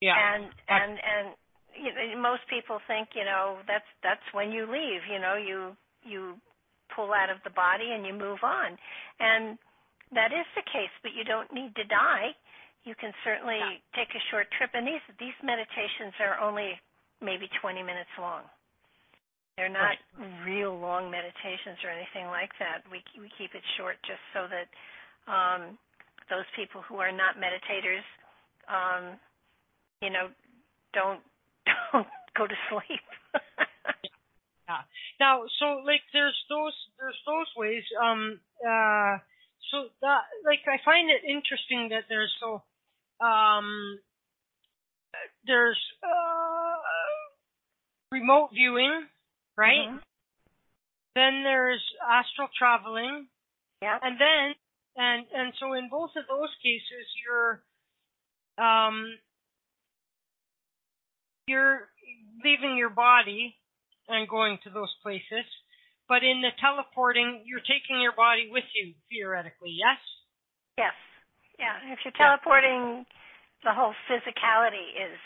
Yeah. And you know, most people think, you know, that's when you leave. You know, you pull out of the body and you move on. And that is the case, but you don't need to die. You can certainly take a short trip. And these meditations are only maybe 20 minutes long. They're not real long meditations or anything like that. We keep it short just so that those people who are not meditators, you know, don't go to sleep. Now, so like there's those ways. So that, like, I find it interesting that there's remote viewing, right? Mm-hmm. Then there's astral traveling, and then and so in both of those cases, you're leaving your body and going to those places. But in the teleporting, you're taking your body with you, theoretically, yes? Yes. Yeah. If you're teleporting, the whole physicality is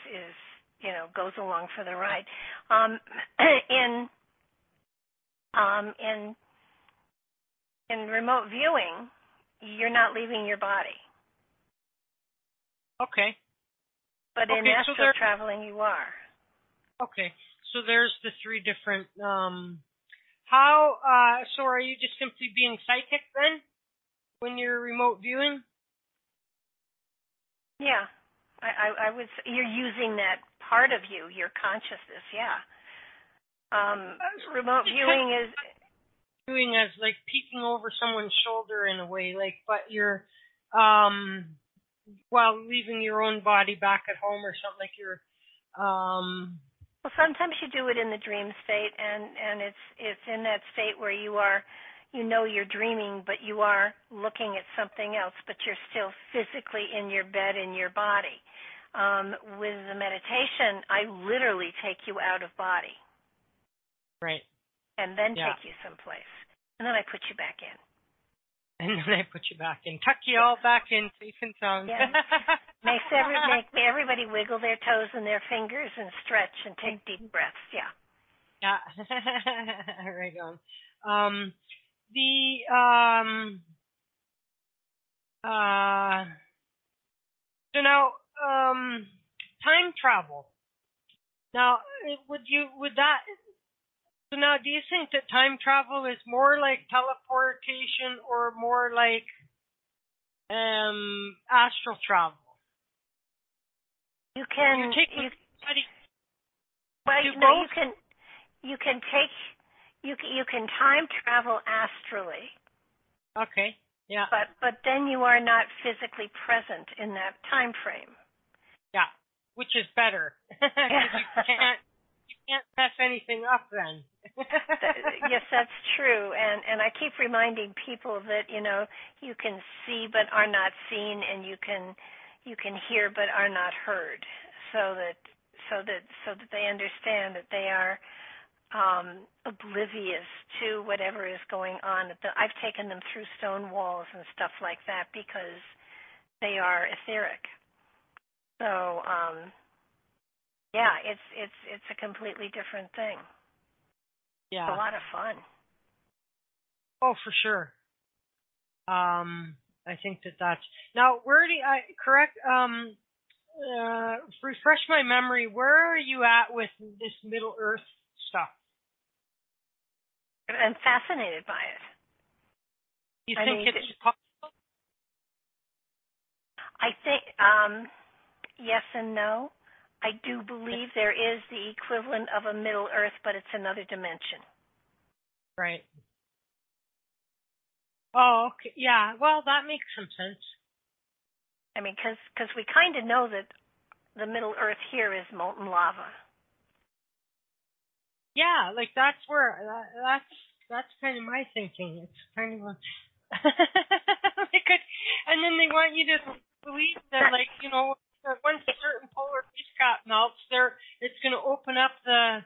you know, goes along for the ride. In remote viewing, you're not leaving your body. Okay. But in astral traveling, you are. Okay. So there's the three different... So are you just simply being psychic then when you're remote viewing? Yeah. I would say you're using that part of you, your consciousness, yeah. Remote viewing is... Viewing as like peeking over someone's shoulder in a way, like, but you're, while leaving your own body back at home or something, like you're, Well, sometimes you do it in the dream state, and it's in that state where you are, you know you're dreaming, but you are looking at something else, but you're still physically in your bed, in your body. With the meditation, I literally take you out of body. Right. And then take you someplace. And then I put you back in. Tuck you all back in, safe and sound. Yeah. Make everybody wiggle their toes and their fingers and stretch and take deep breaths. Yeah. Yeah. Right on. So now, time travel. Now, so now, do you think that time travel is more like teleportation or more like astral travel? You can you can time travel astrally. Okay. Yeah. But then you are not physically present in that time frame. Yeah, which is better. You can't mess anything up then. Yes, that's true. And I keep reminding people that, you know, you can see but are not seen, and you can hear but are not heard, so that they understand that they are oblivious to whatever is going on. I've taken them through stone walls and stuff like that because they are etheric. So it's a completely different thing. Yeah. It's a lot of fun. Oh, for sure. I think that's... Now, refresh my memory, where are you at with this Middle Earth stuff? I'm fascinated by it. You think it's possible? I think, yes and no. I do believe there is the equivalent of a Middle Earth, but it's another dimension. Right. Oh, okay. Yeah. Well, that makes some sense. I mean, because we kind of know that the Middle Earth here is molten lava. Yeah, like that's where that's kind of my thinking. It's kind of and then they want you to believe that, like, you know, once a certain polar ice cap melts, it's going to open up the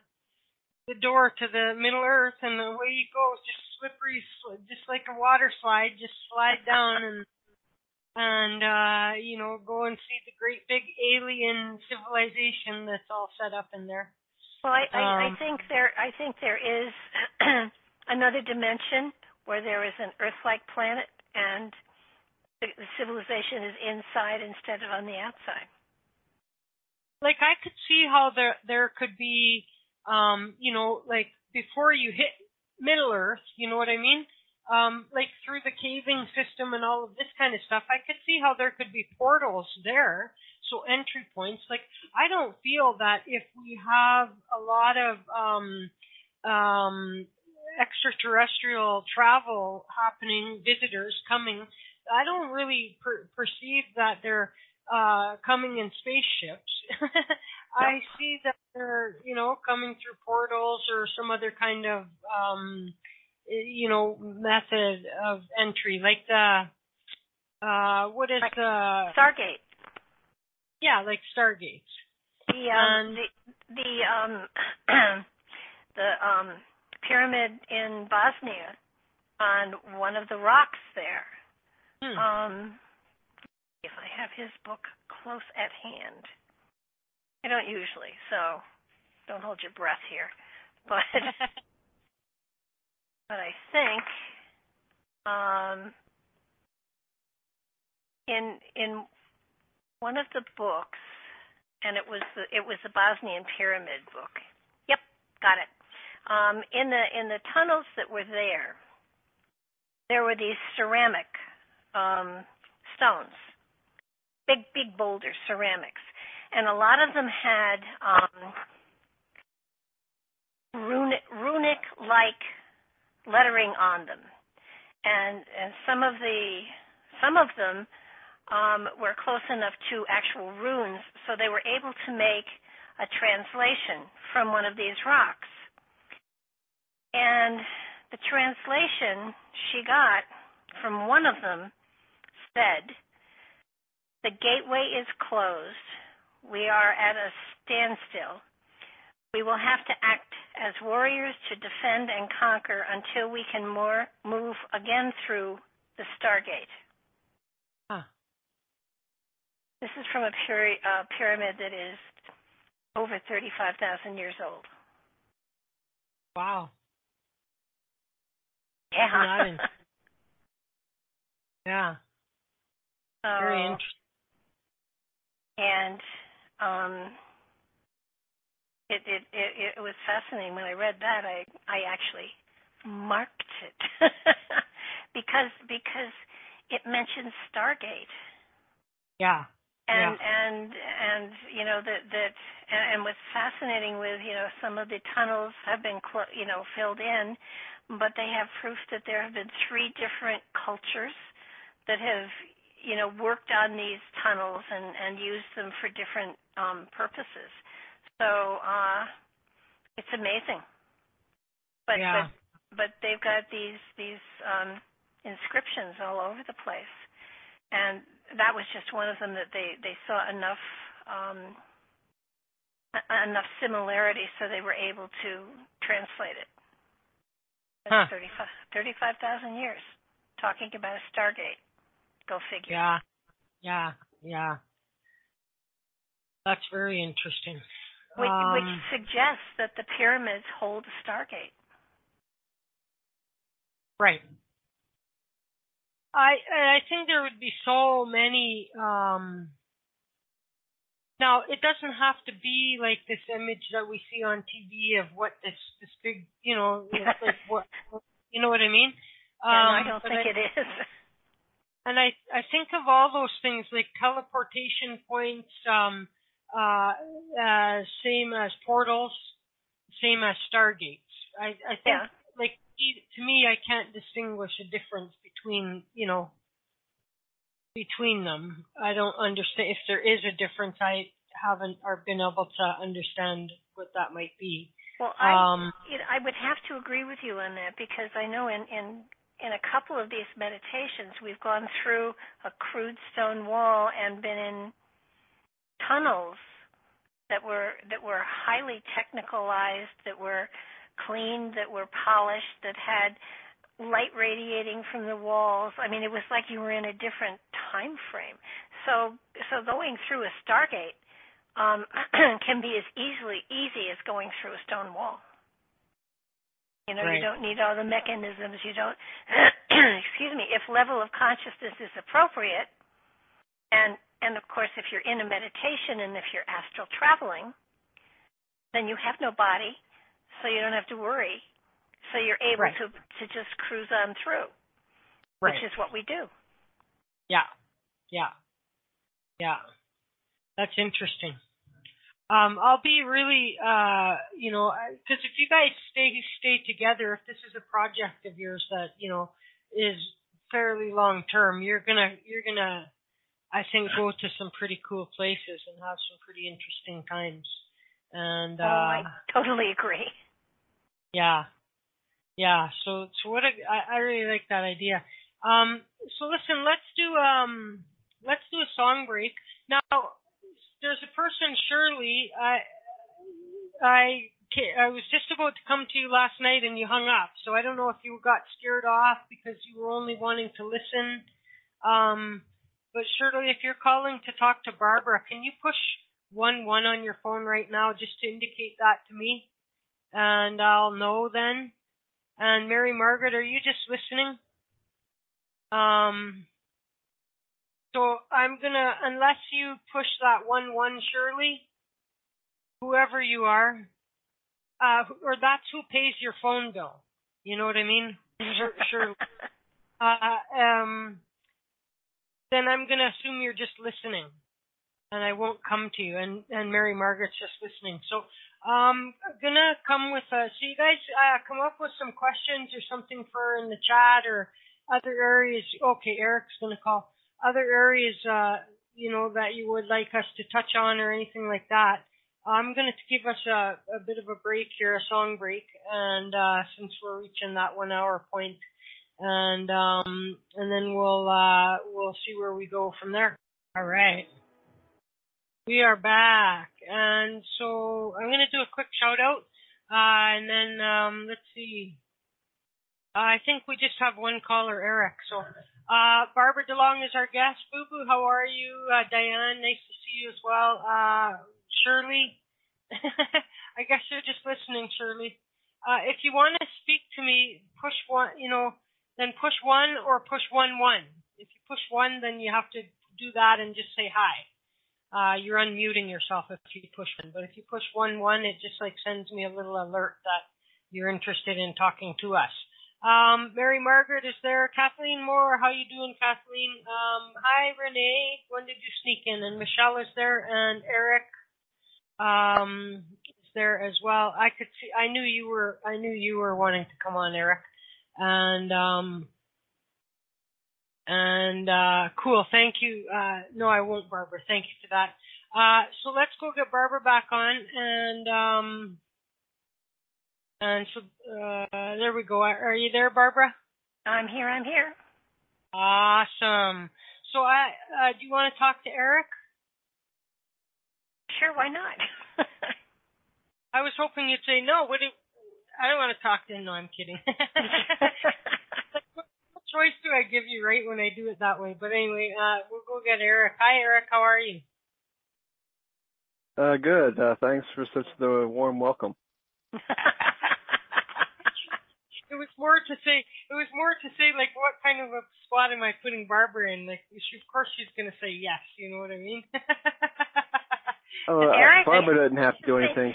door to the Middle Earth, and away you go, just slippery, just like a water slide, just slide down and you know, go and see the great big alien civilization that's all set up in there. Well, I think there is another dimension where there is an Earth-like planet and the civilization is inside instead of on the outside. Like, I could see how there could be, you know, like before you hit Middle Earth, you know what I mean? Like through the caving system and all of this kind of stuff, I could see how there could be portals there, so entry points. Like, I don't feel that if we have a lot of extraterrestrial travel happening, visitors coming, I don't really perceive that they're coming in spaceships. I see that they're, you know, coming through portals or some other kind of, you know, method of entry. Like the, what is like the... Stargate. Yeah, like Stargate. The the pyramid in Bosnia on one of the rocks there. Hmm. If I have his book close at hand. I don't usually, so don't hold your breath here. But but I think in one of the books, and it was the Bosnian Pyramid book. Yep, got it. In the tunnels that were there, there were these ceramic stones, big boulders, ceramics, and a lot of them had runic-like lettering on them, and some of them were close enough to actual runes, so they were able to make a translation from one of these rocks. And the translation she got from one of them said, "The gateway is closed. We are at a standstill. We will have to act as warriors to defend and conquer until we can move again through the Stargate." Huh. This is from a pyramid that is over 35,000 years old. Wow. Yeah. Yeah. So, very interesting. And it was fascinating when I read that. I actually marked it because it mentions Stargate. Yeah. And you know that and what's fascinating with some of the tunnels have been filled in, but they have proof that there have been three different cultures that have worked on these tunnels and used them for different purposes. So it's amazing. But, yeah. but they've got these inscriptions all over the place, and that was just one of them that they saw enough similarity, so they were able to translate it. That's 35,000 years, talking about a Stargate. Go figure. Yeah. That's very interesting. Which suggests that the pyramids hold a Stargate. Right. I think there would be so many. Now, it doesn't have to be like this image that we see on TV of what this big, like what, you know what I mean? I don't think it is. And I think of all those things like teleportation points, same as portals, same as Stargates. I think like. To me, I can't distinguish a difference between them. I don't understand if there is a difference. I haven't been able to understand what that might be. Well, I would have to agree with you on that, because I know in a couple of these meditations we've gone through a crude stone wall and been in tunnels that were highly technicalized, that were clean, that were polished, that had light radiating from the walls. I mean, it was like you were in a different time frame. So going through a Stargate can be as easy as going through a stone wall. Right. You don't need all the mechanisms. You don't. Excuse me. If level of consciousness is appropriate, and of course, if you're in a meditation and if you're astral traveling, then you have no body. So you don't have to worry. So you're able to just cruise on through, which is what we do. Yeah. That's interesting. I'll be really, because if you guys stay together, if this is a project of yours that is fairly long term, you're gonna, I think, go to some pretty cool places and have some pretty interesting times. And I totally agree. Yeah. So what? I really like that idea. So listen, let's do a song break. Now, there's a person, Shirley. I I was just about to come to you last night and you hung up, so I don't know if you got scared off because you were only wanting to listen. But Shirley, if you're calling to talk to Barbara, can you push 11 on your phone right now just to indicate that to me? And I'll know then. And Mary Margaret, are you just listening? So I'm going to, unless you push that 11, Shirley, whoever you are, or that's who pays your phone bill. You know what I mean? Shirley. Then I'm going to assume you're just listening, and I won't come to you. And Mary Margaret's just listening. So I'm going to come with a, so you guys come up with some questions or something for in the chat or other areas. Okay, Eric's going to call. Other areas, you know, that you would like us to touch on or anything like that. I'm going to give us a bit of a break here, a song break, and since we're reaching that 1 hour point. And then we'll see where we go from there. All right. We are back. And so I'm going to do a quick shout out. And then, let's see. I think we just have one caller, Eric. So, Barbara DeLong is our guest. Boo Boo, how are you? Diane, nice to see you as well. Shirley, I guess you're just listening, Shirley. If you want to speak to me, push one, you know, then push one or push 11. If you push one, then you have to do that and just say hi. You're unmuting yourself if you push one. But if you push 11, it just like sends me a little alert that you're interested in talking to us. Mary Margaret is there. Kathleen Moore, how you doing, Kathleen? Hi, Renee. When did you sneak in? And Michelle is there, and Eric is there as well. I could see. I knew you were wanting to come on, Eric. And cool. Thank you. No, I won't, Barbara. Thank you for that. So let's go get Barbara back on. And so, there we go. Are you there, Barbara? I'm here. Awesome. So do you want to talk to Eric? Sure. Why not? I was hoping you'd say no. I don't want to talk to him. No, I'm kidding. Like, what choice do I give you, right, when I do it that way? But anyway, we'll go get Eric. Hi, Eric. How are you? Good. Thanks for such the warm welcome. It was more to say, like, what kind of a spot am I putting Barbara in? Like, of course she's going to say yes. You know what I mean? Eric, Barbara didn't have to do anything.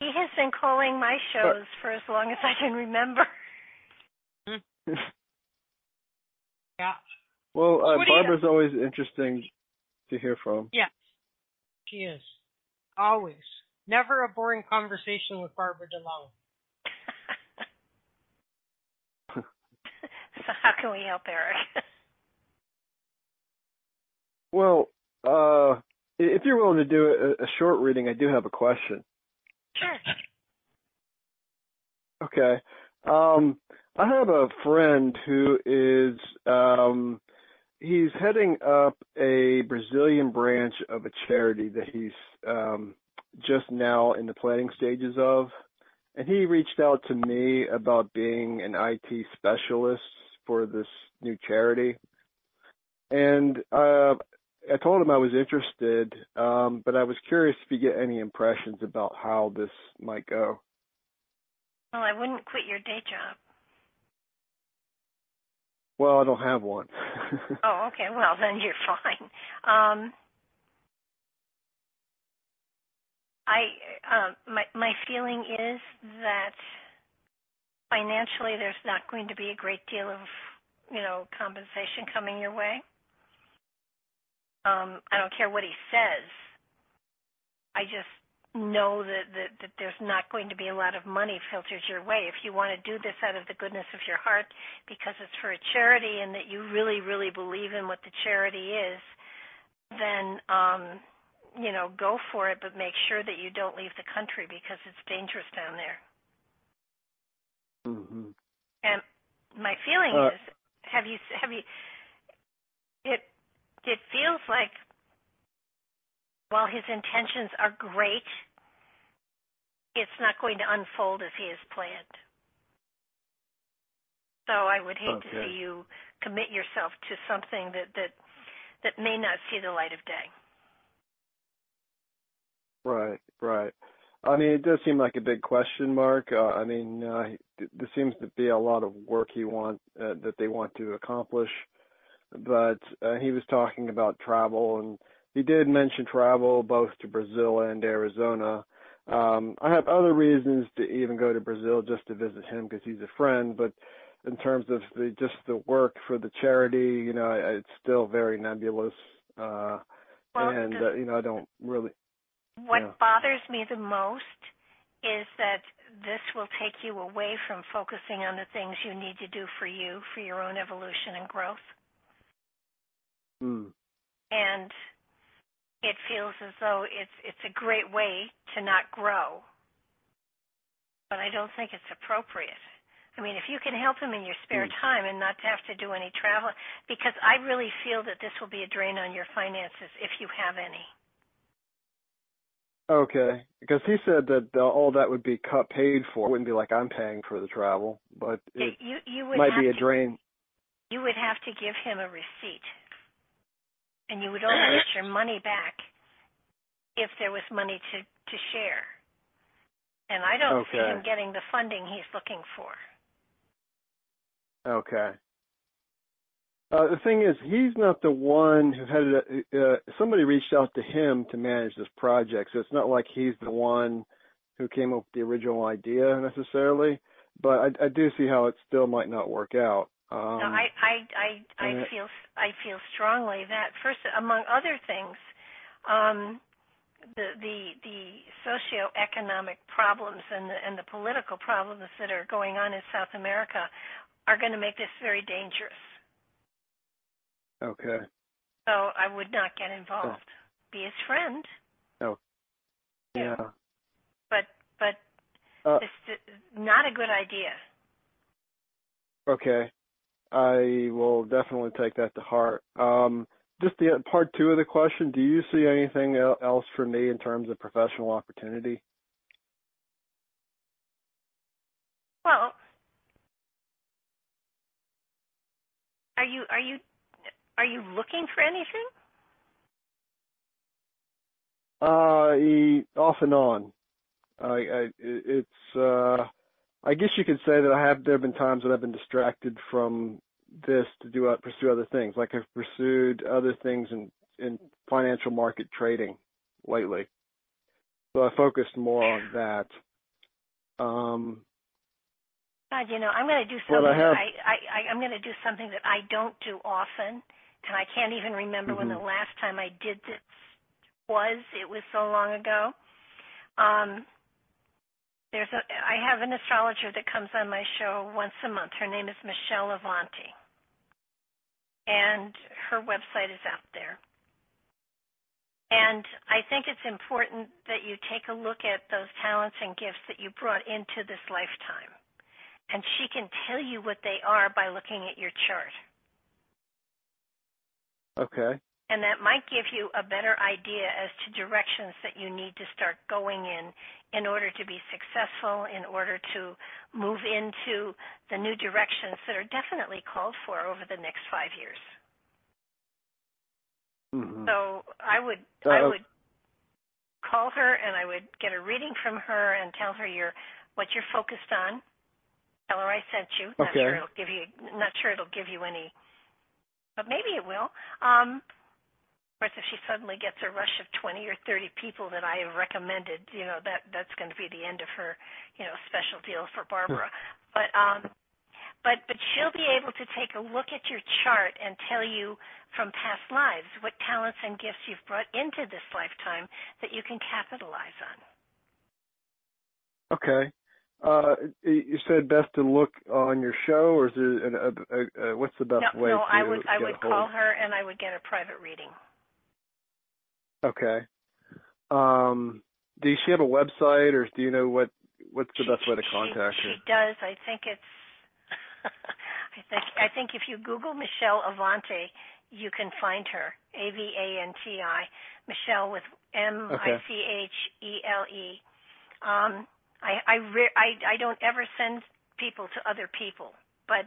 He has been calling my shows for as long as I can remember. Yeah. Well, Barbara's always interesting to hear from. Yes, she is. Always. Never a boring conversation with Barbara DeLong. So how can we help Eric? Well, if you're willing to do a short reading, I do have a question. Sure. Okay. I have a friend who is he's heading up a Brazilian branch of a charity that he's just now in the planning stages of, and he reached out to me about being an IT specialist for this new charity, and I told him I was interested, but I was curious if you get any impressions about how this might go. Well, I wouldn't quit your day job. Well, I don't have one. Oh, okay. Well, then you're fine. My feeling is that financially there's not going to be a great deal of, you know, compensation coming your way. I don't care what he says. I just know that there's not going to be a lot of money filtered your way. If you want to do this out of the goodness of your heart because it's for a charity and that you really, really believe in what the charity is, then, you know, go for it, but make sure that you don't leave the country because it's dangerous down there. Mm-hmm. And my feeling is, it feels like while his intentions are great, it's not going to unfold as he has planned. So I would hate to see you commit yourself to something that may not see the light of day. Right, right. I mean, it does seem like a big question mark. There seems to be a lot of work that they want to accomplish. But he was talking about travel, and he did mention travel both to Brazil and Arizona. I have other reasons to even go to Brazil, just to visit him because he's a friend. But in terms of the work for the charity, it's still very nebulous. I don't really. What bothers me the most is that this will take you away from focusing on the things you need to do for you, for your own evolution and growth. Mm. And it feels as though it's a great way to not grow, but I don't think it's appropriate. I mean, if you can help him in your spare time and not have to do any travel, because I really feel that this will be a drain on your finances if you have any. Okay, because he said that all that would be paid for. It wouldn't be like I'm paying for the travel, but it might be a drain. You would have to give him a receipt, and you would only get your money back if there was money to share. And I don't see him getting the funding he's looking for. Okay. The thing is, he's not the one who headed it. Somebody reached out to him to manage this project, so it's not like he's the one who came up with the original idea necessarily. But I do see how it still might not work out. I feel strongly that, first, among other things, the socioeconomic problems and the political problems that are going on in South America are going to make this very dangerous. Okay. So I would not get involved. Be his friend. Oh. Yeah. But it's not a good idea. Okay. I will definitely take that to heart. Just the part two of the question, do you see anything else for me in terms of professional opportunity? Well, are you looking for anything? Off and on. I guess you could say that there have been times that I've been distracted from this to pursue other things. Like I've pursued other things in financial market trading lately. So I focused more on that. God, I'm going to do something. I'm going to do something that I don't do often. And I can't even remember when the last time I did this was. It was so long ago. I have an astrologer that comes on my show once a month. Her name is Michele Avanti. And her website is out there. And I think it's important that you take a look at those talents and gifts that you brought into this lifetime. And she can tell you what they are by looking at your chart. Okay. And that might give you a better idea as to directions that you need to start going in order to be successful, in order to move into the new directions that are definitely called for over the next 5 years. Mm-hmm. So I would call her and I would get a reading from her and tell her what you're focused on. Tell her I sent you. Okay. Not sure it'll give you any, but maybe it will. Of course, if she suddenly gets a rush of 20 or 30 people that I have recommended, that's going to be the end of her, special deal for Barbara. But she'll be able to take a look at your chart and tell you from past lives what talents and gifts you've brought into this lifetime that you can capitalize on. Okay. You said best to look on your show, or is there what's the best way? No, I would call her and I would get a private reading. Okay. Does she have a website, or do you know what's the best way to contact her? She does. I think it's. I think if you Google Michele Avanti, you can find her. Avanti, Michele with MICHELE. I don't ever send people to other people, but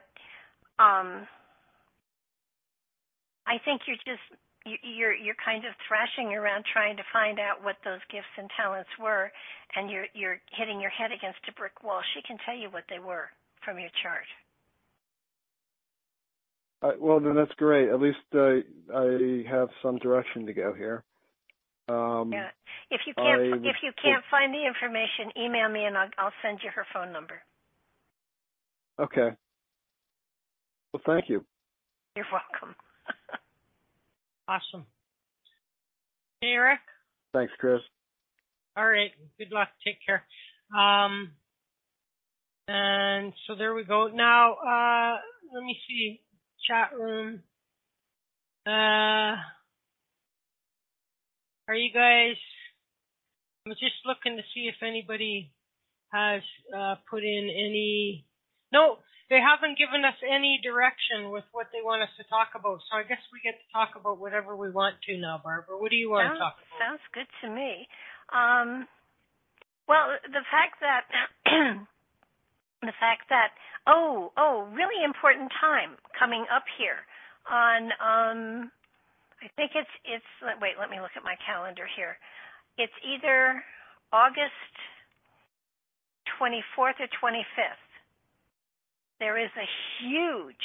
I think you're kind of thrashing around trying to find out what those gifts and talents were, and you're hitting your head against a brick wall. She can tell you what they were from your chart. Well, then that's great. At least I have some direction to go here. Yeah. If you can't find the information, email me and I'll send you her phone number. Okay. Well, thank you. You're welcome. Awesome. Hey, Rick. Thanks, Chris. All right. Good luck. Take care. And so there we go. Now, let me see. Chat room. Are you guys? I'm just looking to see if anybody has put in any. No, they haven't given us any direction with what they want us to talk about. So I guess we get to talk about whatever we want to now, Barbara. What do you want to talk about? Sounds good to me. Well, the fact that really important time coming up here on I think it's wait, let me look at my calendar here. It's either August 24th or 25th. There is a huge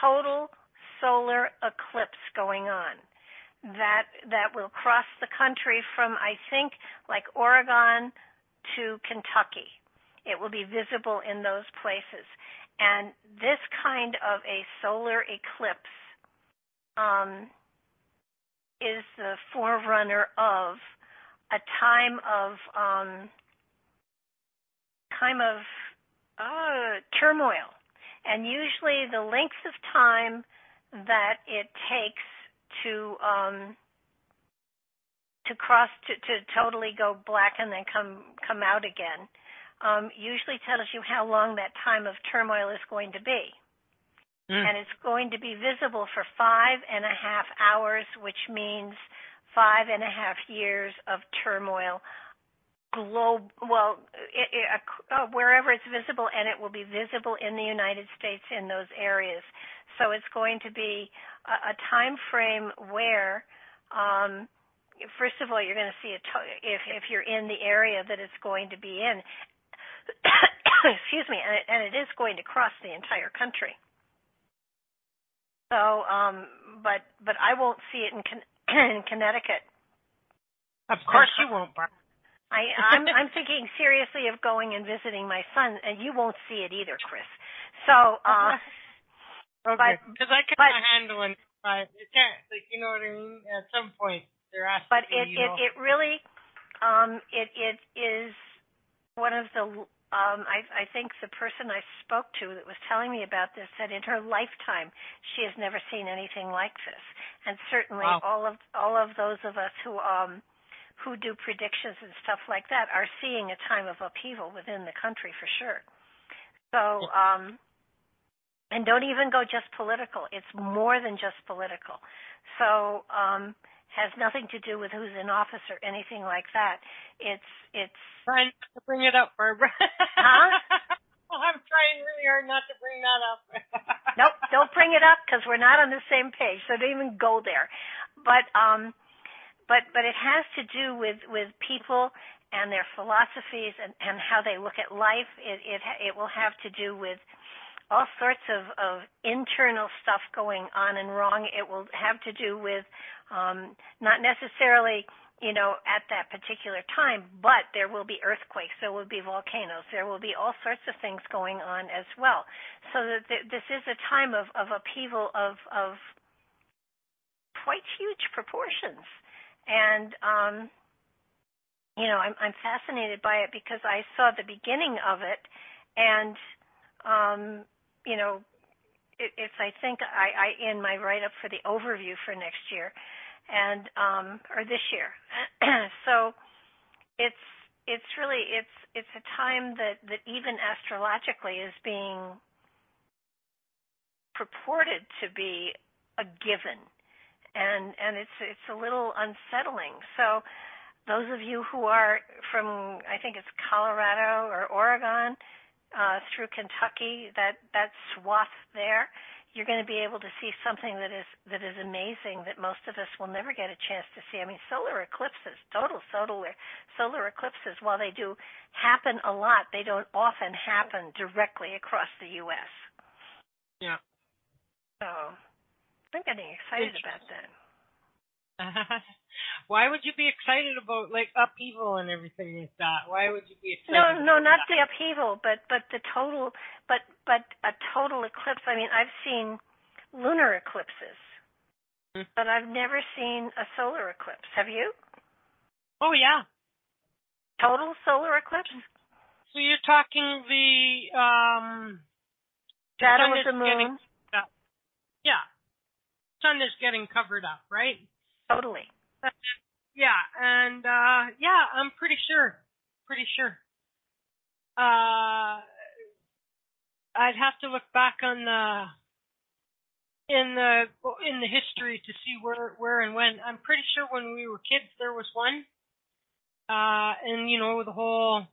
total solar eclipse going on that will cross the country from, I think, like Oregon to Kentucky. It will be visible in those places. And this kind of a solar eclipse is the forerunner of a time of turmoil, and usually the length of time that it takes to cross to totally go black and then come out again usually tells you how long that time of turmoil is going to be, and it's going to be visible for 5.5 hours, which means 5.5 years of turmoil. Wherever it's visible, and it will be visible in the United States in those areas. So it's going to be a time frame where, first of all, you're going to see if you're in the area that it's going to be in. Excuse me, and it is going to cross the entire country. So, but I won't see it in Connecticut. Of course, you won't, Barbara. I'm thinking seriously of going and visiting my son, and you won't see it either, Chris. So, okay, because I can't handle it. You know what I mean? At some point, there has to be. But it really, it is one of the. I think the person I spoke to that was telling me about this said in her lifetime she has never seen anything like this, and certainly wow. all of those of us who do predictions and stuff like that are seeing a time of upheaval within the country for sure. So, and don't even go just political. It's more than just political. So, has nothing to do with who's in office or anything like that. It's trying not to bring it up, Barbara. Huh? I'm trying really hard not to bring that up. Nope, don't bring it up because we're not on the same page. So don't even go there. But it has to do with people and their philosophies and how they look at life. It will have to do with all sorts of internal stuff going on and wrong. It will have to do with not necessarily, you know, at that particular time, but there will be earthquakes, there will be volcanoes, there will be all sorts of things going on as well. So that this is a time of upheaval of quite huge proportions. And, you know, I'm fascinated by it because I saw the beginning of it, and, you know, it's I think I in my write-up for the overview for next year, and or this year. So it's really it's a time that even astrologically is being purported to be a given. And it's a little unsettling. So Those of you who are from, I think it's Colorado or Oregon, through Kentucky, that swath there, you're going to be able to see something that is amazing that most of us will never get a chance to see. I mean, solar eclipses, total solar eclipses, while they do happen a lot, they don't often happen directly across the U.S. Yeah. So I'm getting excited about that. Why would you be excited about, like, upheaval and everything like that? Why would you be excited? No, not the upheaval, but the total, but a total eclipse. I mean, I've seen lunar eclipses, but I've never seen a solar eclipse. Have you? Oh yeah, total solar eclipse. So you're talking the shadow of the moon. Yeah, sun is getting covered up, right? Totally. Yeah, and yeah, I'm pretty sure. I'd have to look back on in the history to see where and when. I'm pretty sure when we were kids there was one. And you know, the whole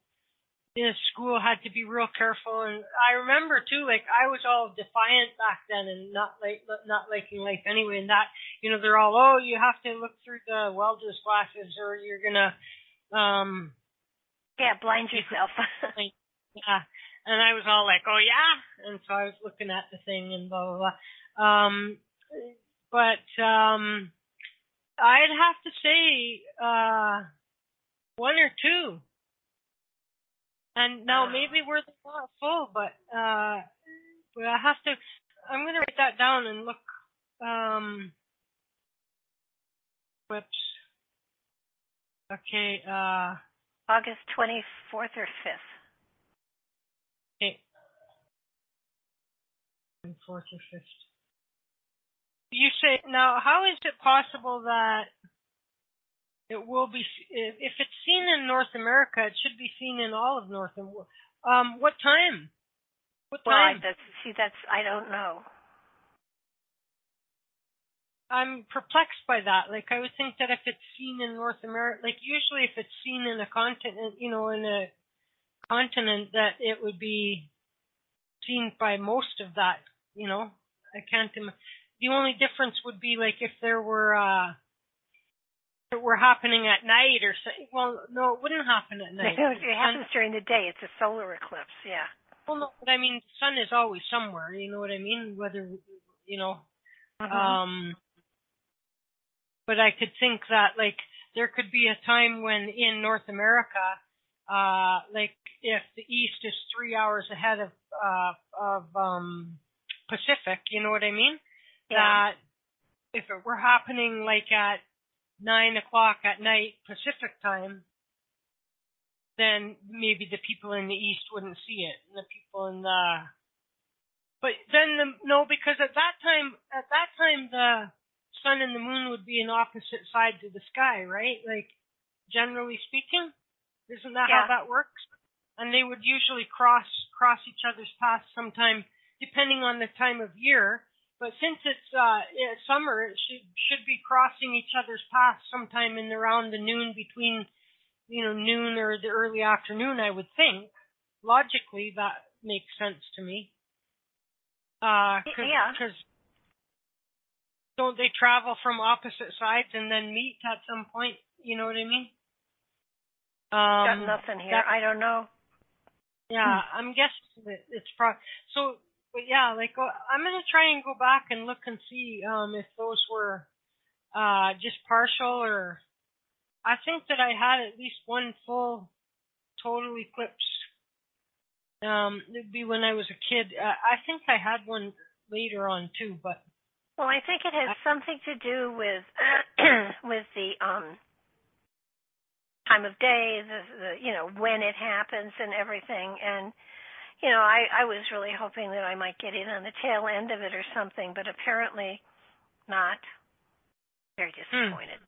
school had to be real careful, and I remember too, like, I was all defiant back then and not liking life anyway, and that, you know, they're all, oh, you have to look through the welder's glasses or you're gonna blind yourself. Yeah. And I was all like, oh yeah, and so I was looking at the thing and blah blah blah. But I'd have to say one or two. And now maybe we're not full, but I'm going to write that down and look. Whoops. Okay. August 24th or 5th. Okay. 24th or 5th. You say, now how is it possible that it will be, if it's seen in North America, it should be seen in all of North America. What time? What time? I don't know. I'm perplexed by that. Like, I would think that if it's seen in North America, like, usually if it's seen in a continent, you know, that it would be seen by most of that, you know. I can't imagine. The only difference would be, like, if there were, were happening at night or something. Well, no, it wouldn't happen at night. If it happens during the day, it's a solar eclipse, yeah. Well, no, but I mean, the sun is always somewhere, you know what I mean? Whether, you know, but I could think that, like, there could be a time when in North America, like, if the East is 3 hours ahead of Pacific, you know what I mean? Yeah. That if it were happening, like, at 9:00 at night Pacific time, then maybe the people in the East wouldn't see it, and the people in the, but then because at that time the sun and the moon would be in opposite sides of the sky, right? Like, generally speaking, isn't that how that works? And they would usually cross each other's paths sometime, depending on the time of year. But since it's summer, it should be crossing each other's paths sometime in around the noon, between, you know, noon or the early afternoon, I would think. Logically, that makes sense to me. Because don't they travel from opposite sides and then meet at some point? You know what I mean? Got nothing here. I don't know. Yeah, I'm guessing that it's probably... So... But yeah, like, I'm going to try and go back and look and see if those were just partial, or I think that I had at least one full total eclipse. It would be when I was a kid. I think I had one later on too, but. Well, I think it has something to do with with the time of day, the you know, when it happens and everything, and. You know, I was really hoping that I might get in on the tail end of it or something, but apparently not. Very disappointed.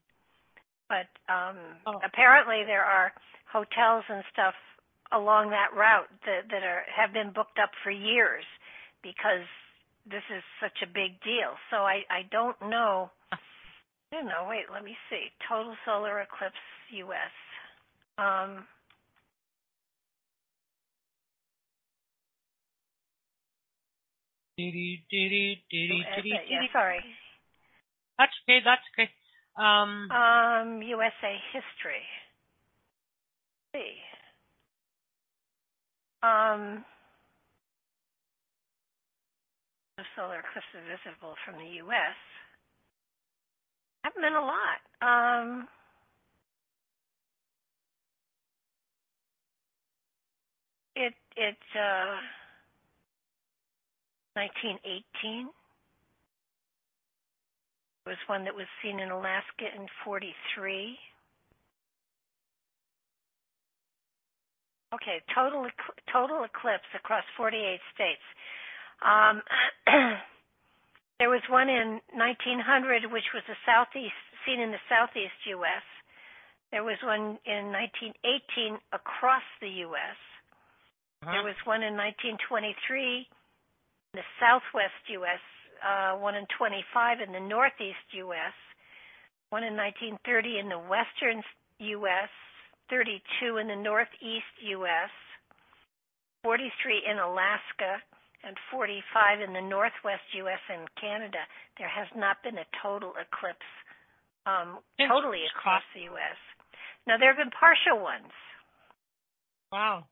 But apparently there are hotels and stuff along that route that have been booked up for years because this is such a big deal. So I don't know I don't know. Wait, let me see. Total solar eclipse, U.S. Sorry. That's okay. That's okay. USA history. Let's see. The solar eclipse is visible from the U.S. Haven't been a lot. It's 1918. There was one that was seen in Alaska in 1943. Okay, total eclipse across 48 states. There was one in 1900, which was the southeast, seen in the southeast U.S. There was one in 1918 across the U.S. Uh-huh. There was one in 1923. The southwest U.S., one in 25 in the northeast U.S., one in 1930 in the western U.S., 32 in the northeast U.S., 43 in Alaska, and 45 in the northwest U.S. and Canada. There has not been a total eclipse, totally across the U.S. Now, there have been partial ones. Wow.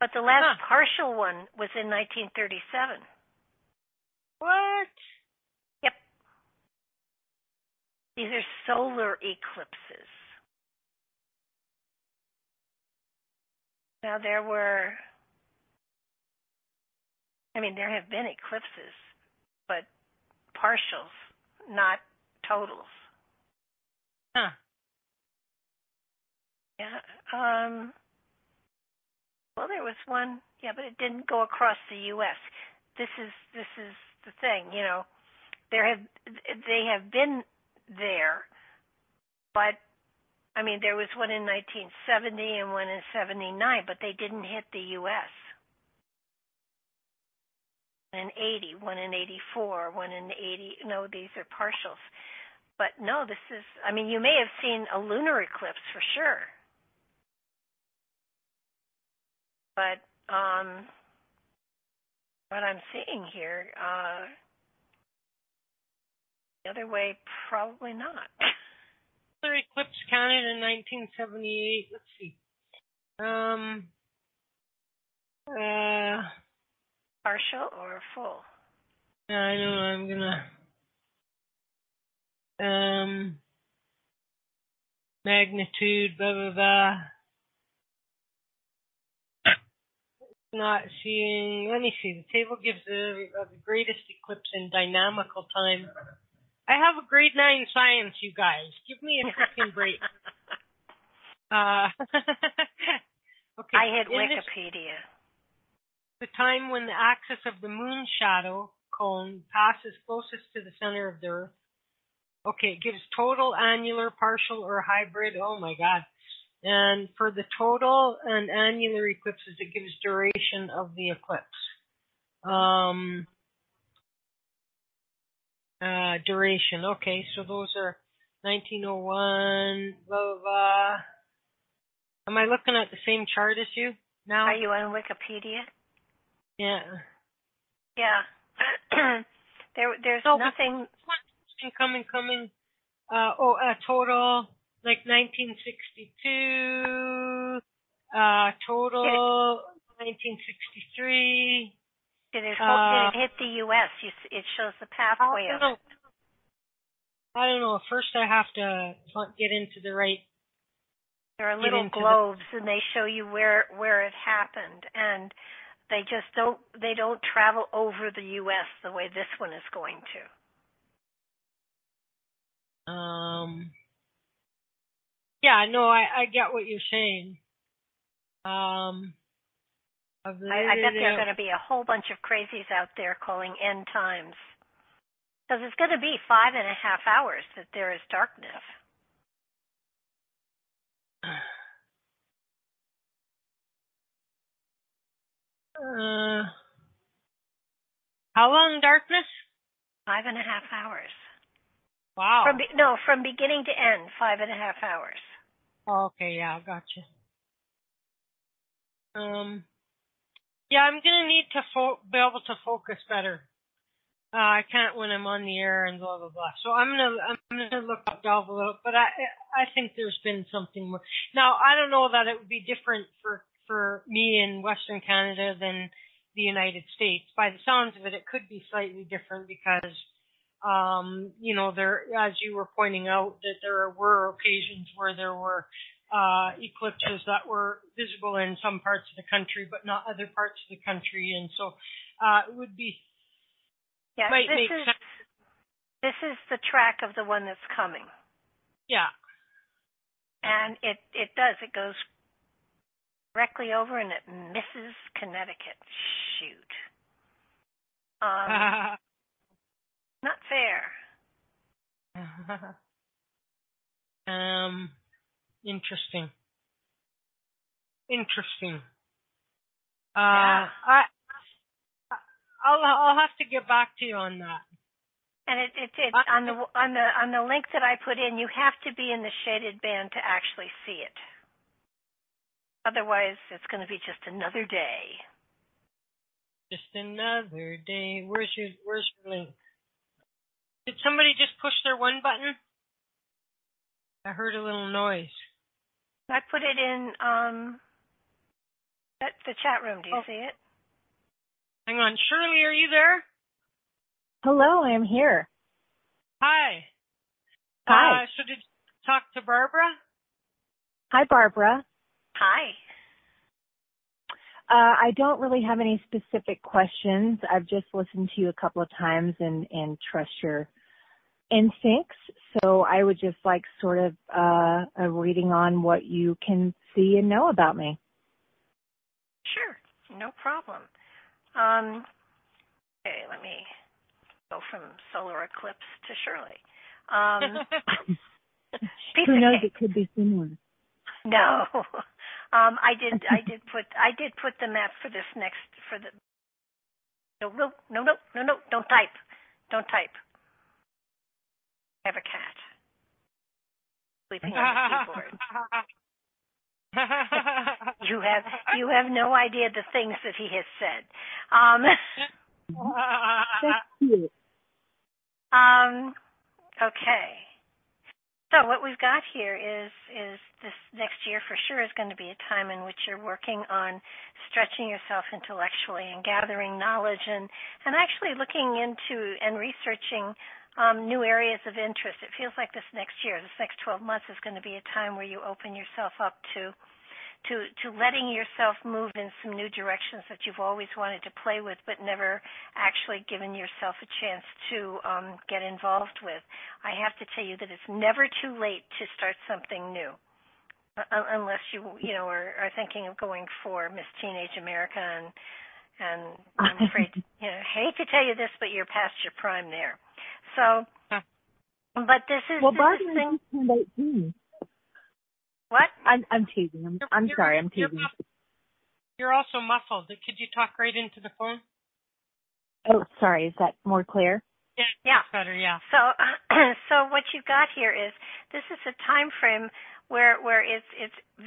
But the last partial one was in 1937. What? Yep. These are solar eclipses. Now, there have been eclipses, but partials, not totals. Huh. Yeah. Well, there was one, yeah, but it didn't go across the U.S. This is the thing, you know. They have been there, but I mean, there was one in 1970 and one in 1979, but they didn't hit the U.S. One in 1980, one in 1984, one in 1980. No, these are partials, but no, you may have seen a lunar eclipse for sure. But what I'm seeing here, the other way, probably not. Solar eclipse counted in 1978. Let's see. Partial or full? I know. I'm gonna. Magnitude. Blah blah blah. Not seeing. Let me see. The table gives the greatest eclipse in dynamical time. I have a grade 9 science, you guys. Give me a freaking break. Okay. I hit Wikipedia. The time when the axis of the moon shadow cone passes closest to the center of the Earth. Okay, it gives total, annular, partial, or hybrid. Oh my God. And for the total and annular eclipses, it gives duration of the eclipse. Duration. Okay, so those are 1901, blah, blah, blah. Am I looking at the same chart as you now? Are you on Wikipedia? Yeah. Yeah. There's nothing. Coming. Total. Like 1962, total 1963. Did it hit the U.S.? It shows the pathway of it. I don't know. First, I have to get into the right. There are little globes, and they show you where it happened, and they just don't. They don't travel over the U.S. the way this one is going to. Yeah, no, I get what you're saying. I bet there are going to be a whole bunch of crazies out there calling end times. Because it's going to be 5.5 hours that there is darkness. How long darkness? 5.5 hours. Wow. From beginning to end, 5.5 hours. Okay, yeah, gotcha. Yeah, I'm gonna need to be able to focus better. I can't when I'm on the air and blah blah blah. So I'm gonna look up Delve a little, but I think there's been something more. Now I don't know that it would be different for me in Western Canada than the United States. By the sounds of it, it could be slightly different because, you know, there, as you were pointing out, that there were occasions where there were eclipses that were visible in some parts of the country, but not other parts of the country, and so it would be. Yeah, this is the track of the one that's coming. Yeah, and it does. It goes directly over, and it misses Connecticut. Shoot, not fair. Interesting. Yeah. I'll have to get back to you on that. And on the link that I put in, you have to be in the shaded band to actually see it. Otherwise, it's going to be just another day. Just another day. Where's your link? Did somebody just push their one button? I heard a little noise. I put it in the chat room. Do you see it? Hang on. Shirley, are you there? Hello, I am here. Hi. So did you talk to Barbara? Hi, Barbara. Hi. I don't really have any specific questions. I've just listened to you a couple of times and trust your instincts. So I would just like sort of a reading on what you can see and know about me. Sure. No problem. Okay, let me go from solar eclipse to Shirley. Who knows? It could be similar. No, I did put the map for this next for the. No! Don't type. I have a cat sleeping on the keyboard. You have no idea the things that he has said. That's cute. Okay. So what we've got here is this next year for sure is going to be a time in which you're working on stretching yourself intellectually and gathering knowledge and actually looking into and researching new areas of interest. It feels like this next 12 months is going to be a time where you open yourself up to letting yourself move in some new directions that you've always wanted to play with but never actually given yourself a chance to get involved with. I have to tell you that it's never too late to start something new. Unless you are thinking of going for Miss Teenage America and I'm afraid hate to tell you this, but you're past your prime there. So, but this is this thing. What? I'm teasing. I'm teasing. You're also muffled. Could you talk right into the phone? Oh, sorry. Is that more clear? Yeah. That's better. Yeah. So, so what you got here is this is a time frame where it's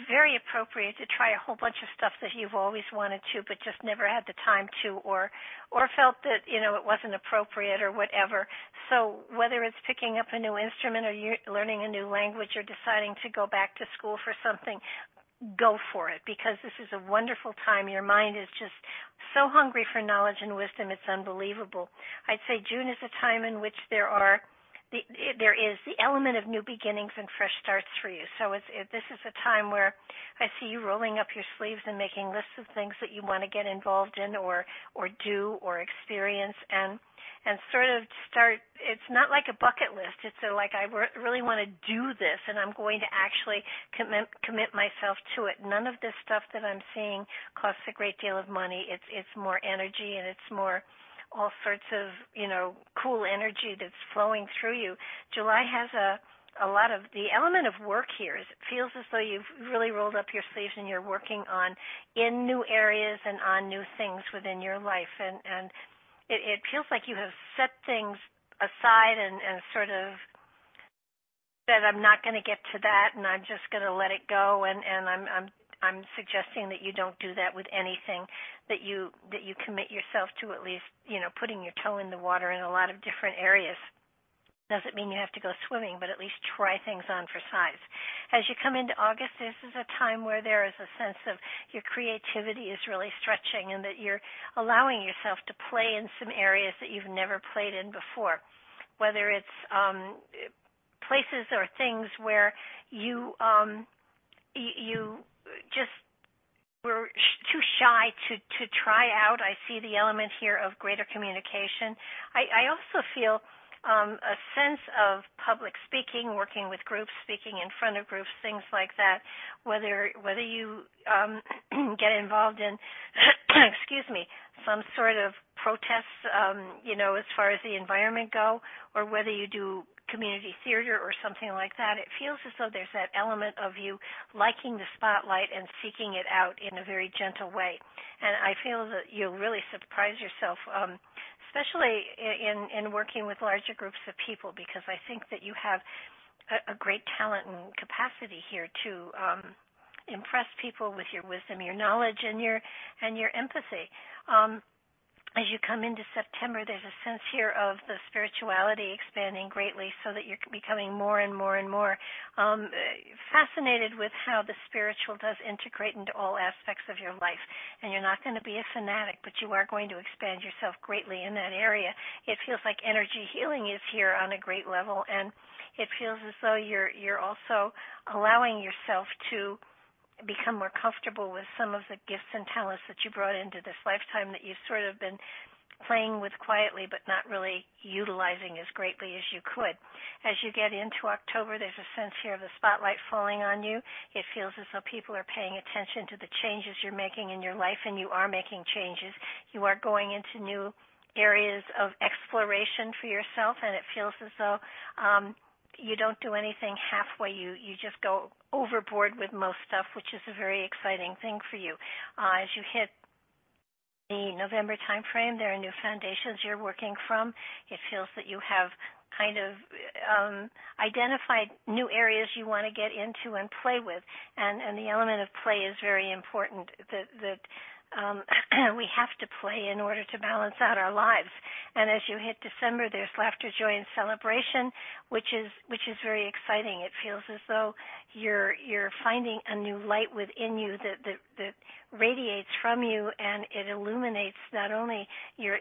very appropriate to try a whole bunch of stuff that you've always wanted to but just never had the time to or felt that, it wasn't appropriate or whatever. So whether it's picking up a new instrument or you're learning a new language or deciding to go back to school for something, go for it because this is a wonderful time. Your mind is just so hungry for knowledge and wisdom, it's unbelievable. I'd say June is a time in which there is the element of new beginnings and fresh starts for you. So this is a time where I see you rolling up your sleeves and making lists of things that you want to get involved in or do or experience and sort of start. It's not like a bucket list. It's like I really want to do this and I'm going to actually commit myself to it. None of this stuff that I'm seeing costs a great deal of money. It's more energy and it's more all sorts of, cool energy that's flowing through you. July has a lot of the element of work here. It feels as though you've really rolled up your sleeves and you're working on in new areas and on new things within your life. And it feels like you have set things aside and sort of that I'm not going to get to that, and I'm just going to let it go. And I'm suggesting that you don't do that with anything, that you commit yourself to at least, putting your toe in the water in a lot of different areas. Doesn't mean you have to go swimming, but at least try things on for size. As you come into August, this is a time where there is a sense of your creativity is really stretching and that you're allowing yourself to play in some areas that you've never played in before, whether it's places or things where you just we're too shy to try out. I see the element here of greater communication. I also feel a sense of public speaking, working with groups, speaking in front of groups, things like that. Whether you get involved in, some sort of protests, as far as the environment go, or whether you do community theater or something like that, it feels as though there's that element of you liking the spotlight and seeking it out in a very gentle way. And I feel that you'll really surprise yourself, especially in working with larger groups of people, because I think that you have a great talent and capacity here to impress people with your wisdom, your knowledge, and your empathy. As you come into September, there's a sense here of the spirituality expanding greatly so that you're becoming more and more and more fascinated with how the spiritual does integrate into all aspects of your life. And you're not going to be a fanatic, but you are going to expand yourself greatly in that area. It feels like energy healing is here on a great level, and it feels as though you're also allowing yourself to become more comfortable with some of the gifts and talents that you brought into this lifetime that you've sort of been playing with quietly but not really utilizing as greatly as you could. As you get into October, there's a sense here of the spotlight falling on you. It feels as though people are paying attention to the changes you're making in your life, and you are making changes. You are going into new areas of exploration for yourself, and it feels as though you don't do anything halfway. You just go overboard with most stuff, which is a very exciting thing for you. As you hit the November time frame, there are new foundations you're working from. It feels that you have kind of identified new areas you want to get into and play with, and the element of play is very important, that we have to play in order to balance out our lives. And as you hit December, there's laughter, joy, and celebration, which is very exciting. It feels as though you're finding a new light within you that radiates from you, and it illuminates not only your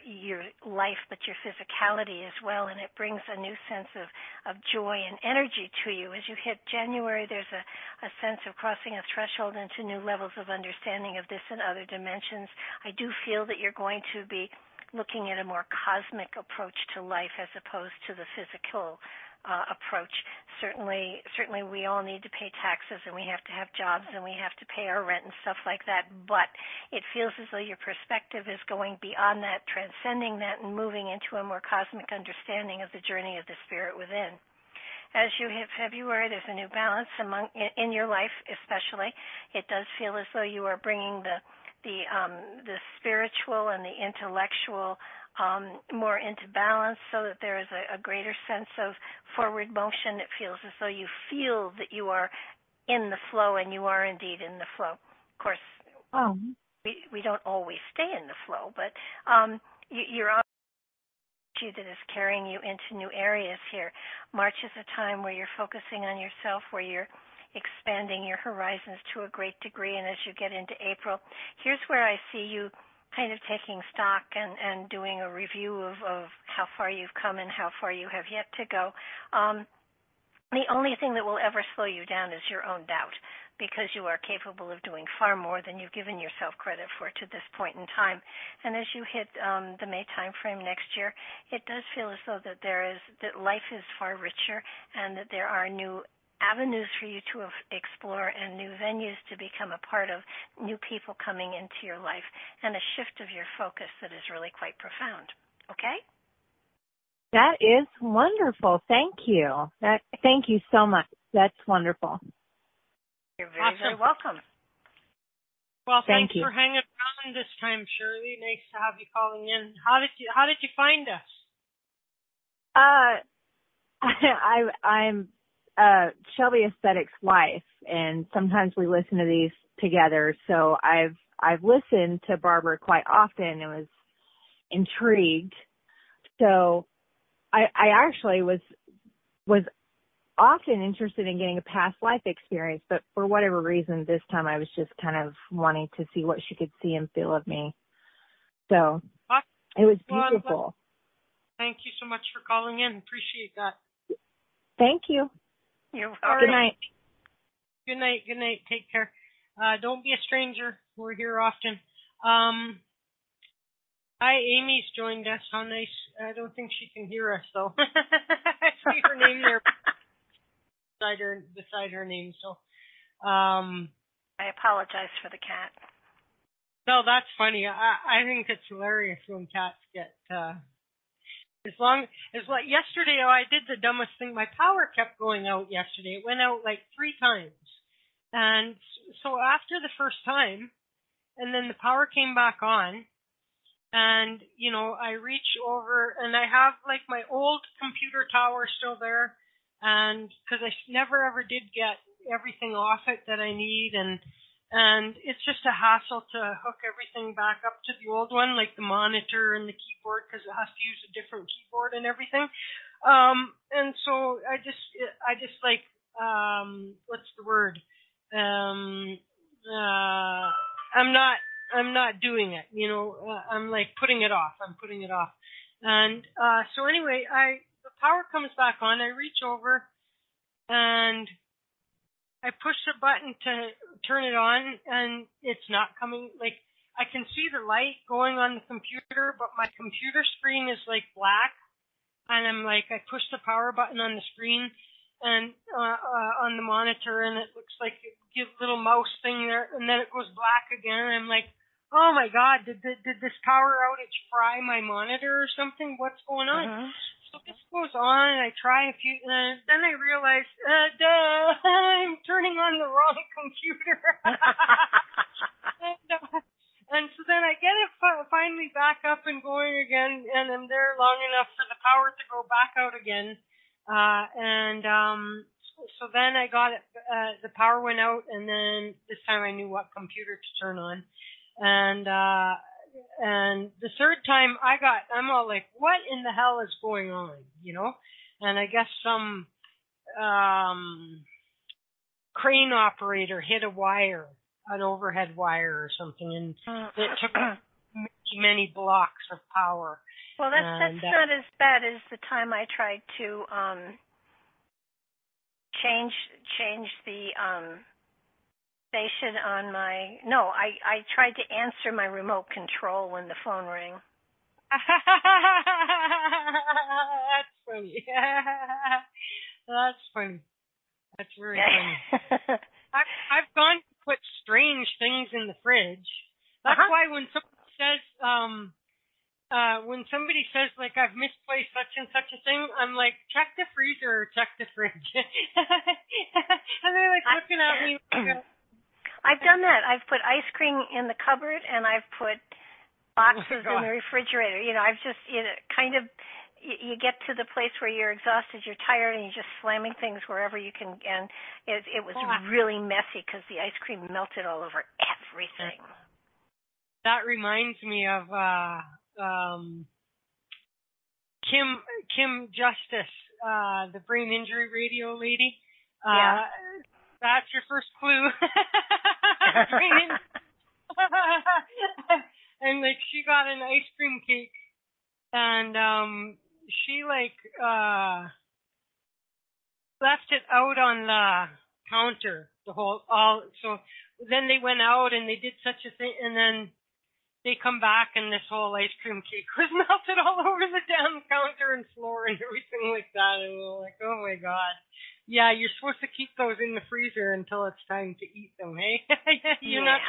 life but your physicality as well, and it brings a new sense of joy and energy to you. As you hit January, there's a sense of crossing a threshold into new levels of understanding of this and other dimensions. I do feel that you're going to be looking at a more cosmic approach to life as opposed to the physical approach. Certainly we all need to pay taxes, and we have to have jobs, and we have to pay our rent and stuff like that, but it feels as though your perspective is going beyond that, transcending that, and moving into a more cosmic understanding of the journey of the spirit within. As you hit February, there's a new balance in your life especially. It does feel as though you are bringing the spiritual and the intellectual more into balance, so that there is a greater sense of forward motion. It feels as though you feel that you are in the flow, and you are indeed in the flow. Of course, we don't always stay in the flow, but you're on that is carrying you into new areas here. March is a time where you're focusing on yourself, where you're expanding your horizons to a great degree, and as you get into April, here's where I see you kind of taking stock and doing a review of how far you've come and how far you have yet to go. The only thing that will ever slow you down is your own doubt, because you are capable of doing far more than you've given yourself credit for to this point in time. And as you hit the May time frame next year, it does feel as though that life is far richer, and that there are new avenues for you to explore and new venues to become a part of, new people coming into your life, and a shift of your focus that is really quite profound. Okay? That is wonderful. Thank you. Thank you so much. That's wonderful. You're very, very welcome. Well, thanks for hanging around this time, Shirley. Nice to have you calling in. How did you find us? I'm Shelby Aesthetics Life, and sometimes we listen to these together. So I've listened to Barbara quite often and was intrigued. So I actually was often interested in getting a past life experience, but for whatever reason, this time I was just kind of wanting to see what she could see and feel of me. So it was beautiful. Thank you so much for calling in. Appreciate that. Thank you. You're welcome. Good night. Good night. Good night. Take care. Don't be a stranger. We're here often. Hi, Amy's joined us. How nice. I don't think she can hear us, though. I see her name there beside her name. So, I apologize for the cat. No, that's funny. I think it's hilarious when cats get... As long as yesterday, I did the dumbest thing. My power kept going out yesterday. It went out like 3 times. And so after the first time, and then the power came back on, and, you know, I reach over, and I have like my old computer tower still there, and because I never ever did get everything off it that I need, and it's just a hassle to hook everything back up to the old one, like the monitor and the keyboard, because it has to use a different keyboard and everything. And so I just like, what's the word? I'm not doing it. You know, I'm like putting it off. I'm putting it off. And so anyway, the power comes back on. I reach over and I push the button to turn it on, and it's not coming. Like, I can see the light going on the computer, but my computer screen is, like, black. And I'm like, I push the power button on the screen and on the monitor, and it looks like a little mouse thing there, and then it goes black again. And I'm like, oh, my God, did this power outage fry my monitor or something? What's going on? Uh-huh. So this goes on, and I try a few, and then I realize, duh, I'm turning on the wrong computer. And so then I get it finally back up and going again, and I'm there long enough for the power to go back out again. So then I got it, the power went out, and then this time I knew what computer to turn on. And the third time I'm all like, what in the hell is going on, you know? And I guess some crane operator hit a wire, an overhead wire or something, and it took many blocks of power. Well, that's not as bad as the time I tried to change the station on my... No, I tried to answer my remote control when the phone rang. That's funny. That's funny. That's very funny. I've gone to put strange things in the fridge. That's why when someone says, like, I've misplaced such and such a thing, I'm like, check the freezer or check the fridge. And they're like looking at me like, I've done that. I've put ice cream in the cupboard, and I've put boxes in the refrigerator. You know, I've just, you know, kind of, you get to the place where you're exhausted, you're tired, and you're just slamming things wherever you can. And it was really messy because the ice cream melted all over everything. That reminds me of Kim Justice, the brain injury radio lady. Yeah. That's your first clue. And like, she got an ice cream cake, and she like left it out on the counter so then they went out and they did such a thing, and then they come back and this whole ice cream cake was melted all over the damn counter and floor and everything like that, and we're like, oh my God. Yeah, you're supposed to keep those in the freezer until it's time to eat them, hey? You're not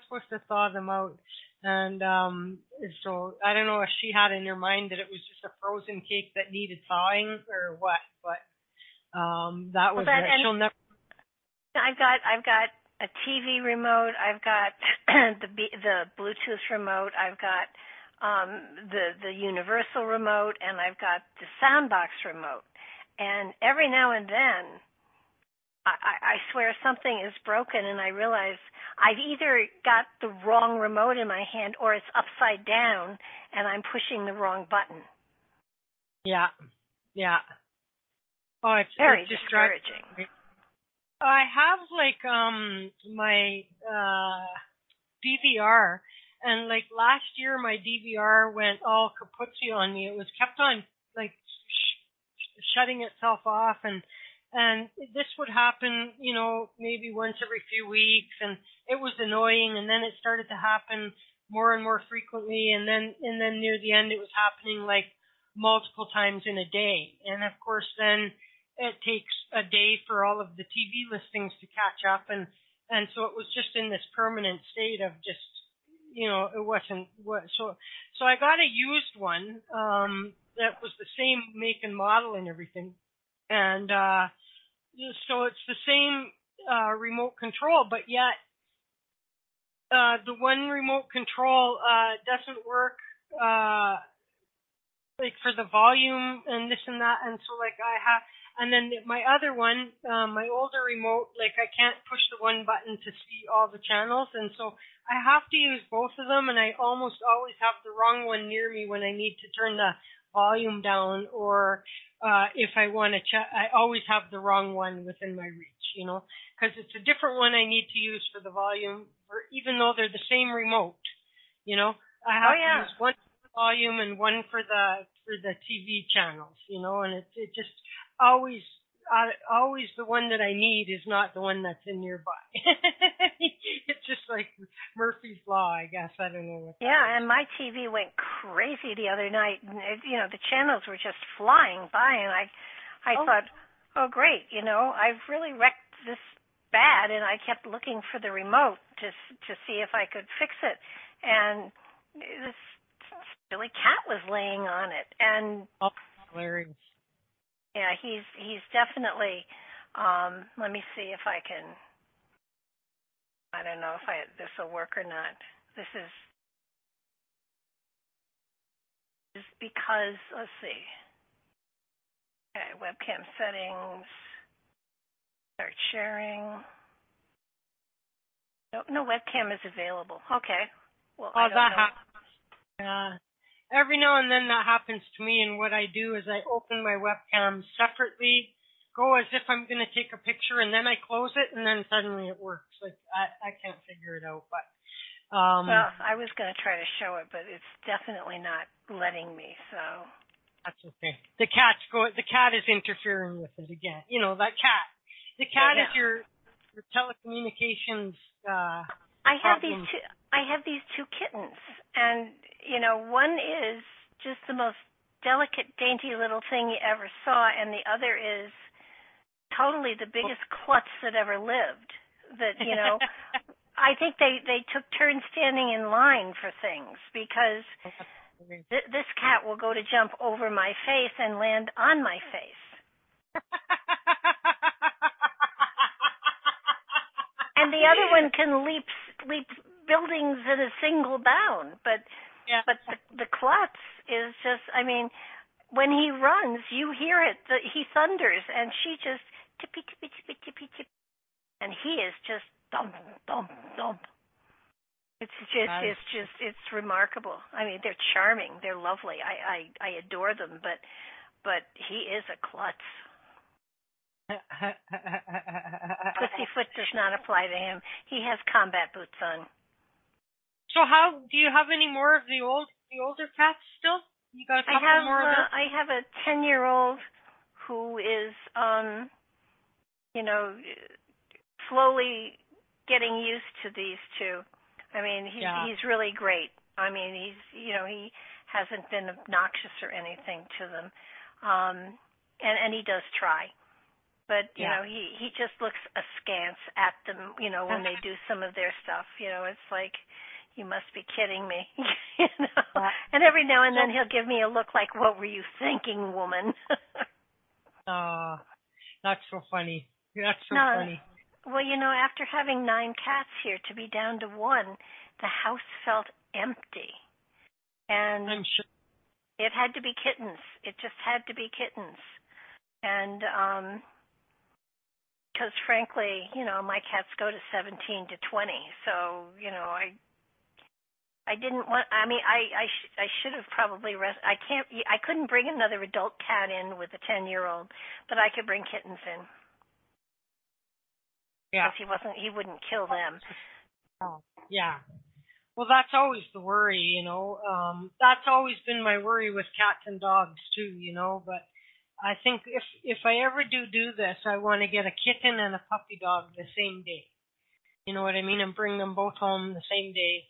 supposed to thaw them out. And so I don't know if she had in her mind that it was just a frozen cake that needed thawing or what, but that was it. She'll never. I've got a TV remote. I've got the Bluetooth remote. I've got the universal remote, and I've got the soundbox remote. And every now and then, I swear something is broken, and I realize I've either got the wrong remote in my hand or it's upside down and I'm pushing the wrong button. Yeah, yeah. Oh, it's very discouraging. I have my DVR, and last year my DVR went all kaputzi on me. It was kept on shutting itself off, and this would happen, maybe once every few weeks, and it was annoying. And then it started to happen more and more frequently, and then near the end it was happening multiple times in a day. And of course then it takes a day for all of the TV listings to catch up, and so it was just in this permanent state of just, it wasn't, so I got a used one that was the same make and model and everything, and so it's the same remote control, but yet the one remote control doesn't work for the volume and this and that, and so and then my other one, my older remote, I can't push the one button to see all the channels, and so I have to use both of them, and I almost always have the wrong one near me when I need to turn the volume down, or if I want to check, I always have the wrong one within my reach, because it's a different one I need to use for the volume, or even though they're the same remote, I have to use one volume and one for the TV channels, and it just always the one that I need is not the one that's in nearby. It's just like Murphy's Law, I guess. I don't know what that is. And my TV went crazy the other night. The channels were just flying by, and I thought, oh great, I've really wrecked this bad, and I kept looking for the remote to see if I could fix it, and this silly cat was laying on it, and hilarious. Yeah, he's definitely. Let me see if I can. I don't know if this will work or not. This is because, let's see. Okay, webcam settings. Start sharing. No webcam is available. Okay. Well, I don't know. Every now and then that happens to me, and what I do is I open my webcam separately, go as if I'm going to take a picture, and then I close it, and then suddenly it works. I can't figure it out. But well, I was going to try to show it, but it's definitely not letting me. So that's okay. The cat is interfering with it again. That cat. The cat is your telecommunications. I have these two kittens, and one is just the most delicate, dainty little thing you ever saw, and the other is totally the biggest klutz that ever lived. That I think they took turns standing in line for things, because this cat will go to jump over my face and land on my face. And the other one can leap buildings in a single bound, but the klutz is just, when he runs, you hear it, he thunders, and she just tippy tippy tippy tippy tippy, and he is just thump thump thump. It's remarkable. They're charming, they're lovely. I adore them, but he is a klutz. Pussyfoot does not apply to him. He has combat boots on. So how do you have any more of the older cats still? You got a couple more of them? I have a 10-year-old who is, slowly getting used to these two. He's really great. He hasn't been obnoxious or anything to them, and he does try. But, he just looks askance at them, when they do some of their stuff. It's like, you must be kidding me. And every now and then he'll give me a look like, what were you thinking, woman? That's so funny. That's so funny. Well, after having 9 cats here, to be down to 1, the house felt empty. And I'm sure. It had to be kittens. It just had to be kittens. And because, frankly, you know, my cats go to 17 to 20. So, you know, I didn't want, I mean, I should have probably, I couldn't bring another adult cat in with a 10-year-old, but I could bring kittens in. Yeah. Because he wouldn't kill them. Oh, yeah. Well, that's always the worry, you know. That's always been my worry with cats and dogs, too, you know. But I think if I ever do this, I want to get a kitten and a puppy dog the same day. You know what I mean? And bring them both home the same day.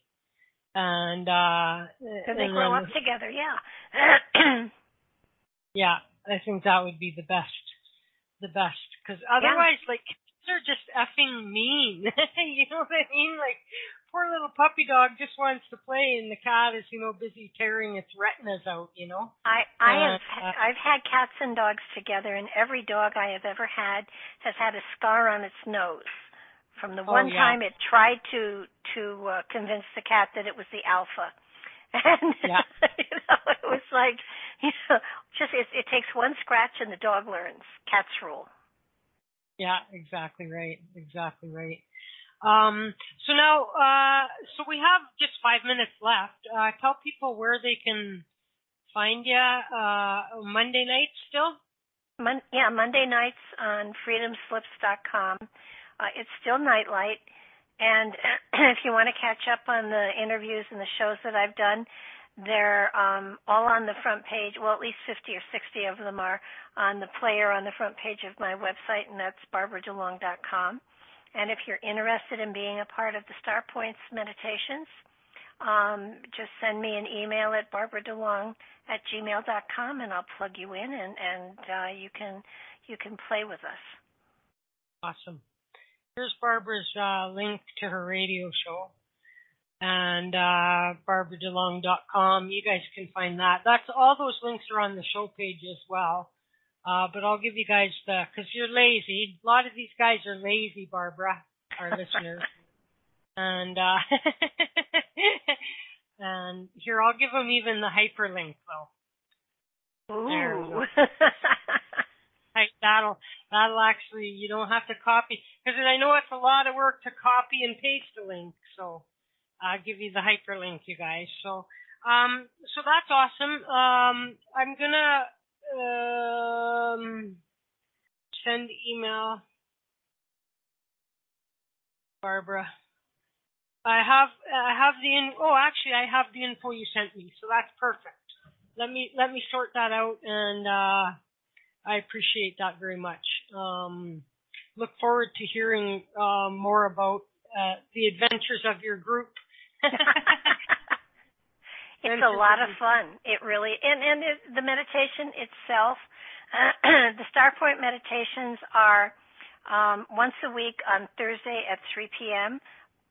And they grow up together, yeah. Yeah, I think that would be the best. Because otherwise, yeah. Like, kids are just effing mean. You know what I mean? Like, poor little puppy dog just wants to play, and the cat is, you know, busy tearing its retinas out. You know. I've had cats and dogs together, and every dog I have ever had has had a scar on its nose. From the one time it tried to convince the cat that it was the alpha, and yeah. You know, it was like, you know, just it takes one scratch and the dog learns. Cat's rule. Yeah, exactly right. So now, so we have just 5 minutes left. Tell people where they can find you. Monday nights still. Monday nights on freedomslips.com. It's still Night Light, and if you want to catch up on the interviews and the shows that I've done, they're all on the front page. Well, at least 50 or 60 of them are on the player on the front page of my website, and that's barbaradelong.com. And if you're interested in being a part of the Star Points meditations, just send me an email at barbaradelong@gmail.com, and I'll plug you in, and you can play with us. Awesome. Here's Barbara's link to her radio show, and barbaradelong.com. You guys can find that. That's all those links are on the show page as well. But I'll give you guys because you're lazy. A lot of these guys are lazy, Barbara, our listeners. And and here, I'll give them even the hyperlink though. Ooh. There we go. That'll actually, you don't have to copy, because I know it's a lot of work to copy and paste a link, so I'll give you the hyperlink, you guys. So so that's awesome. I'm going to send email, Barbara. I have the info you sent me, so that's perfect. Let me sort that out, and I appreciate that very much. Look forward to hearing more about the adventures of your group. It's a lot of fun. It really, and the meditation itself, the Star Point meditations are once a week on Thursday at 3 p.m.,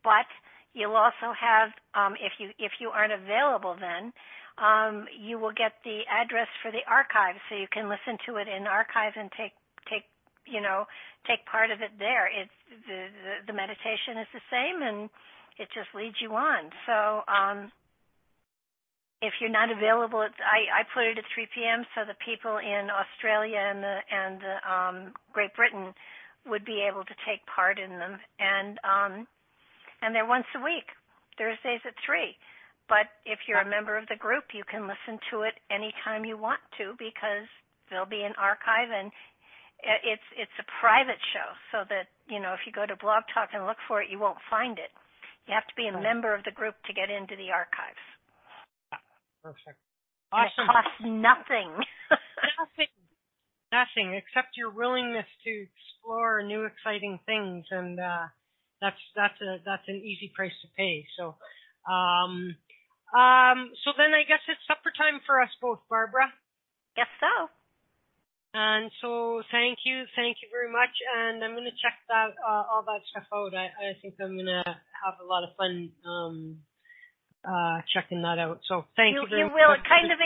but you'll also have, if you aren't available then, you will get the address for the archive, so you can listen to it in archive and take part of it there. It's the meditation is the same, and it just leads you on. So if you're not available, I put it at 3 p.m. so the people in Australia and Great Britain would be able to take part in them, and they're once a week, Thursdays at 3. But if you're a member of the group, you can listen to it anytime you want to, because there'll be an archive, and it's a private show, so that, you know, if you go to Blog Talk and look for it, you won't find it. You have to be a member of the group to get into the archives. Perfect. Awesome. And it costs nothing. Nothing except your willingness to explore new, exciting things, and that's an easy price to pay. So. So then I guess it's supper time for us both, Barbara. Yes, so. And so thank you very much. And I'm going to check that all that stuff out. I think I'm going to have a lot of fun checking that out. So thank you very much. You will kind of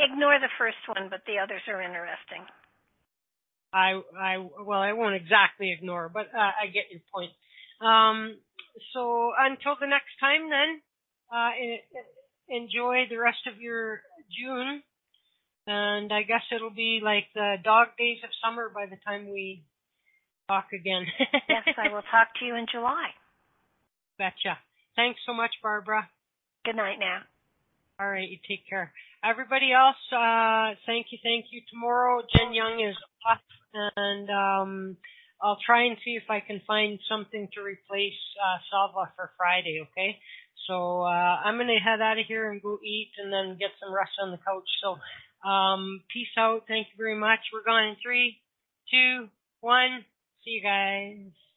ignore the first one, but the others are interesting. I won't exactly ignore, but I get your point. So until the next time, then. Enjoy the rest of your June, And I guess it'll be like the dog days of summer by the time we talk again. Yes, I will talk to you in July. Betcha. Thanks so much, Barbara. Good night now. All right, you take care. Everybody else, thank you. Tomorrow, Jen Young is off, and I'll try and see if I can find something to replace Salva for Friday, okay? So I'm going to head out of here and go eat and then get some rest on the couch. So peace out. Thank you very much. We're gone in 3, 2, 1. See you guys.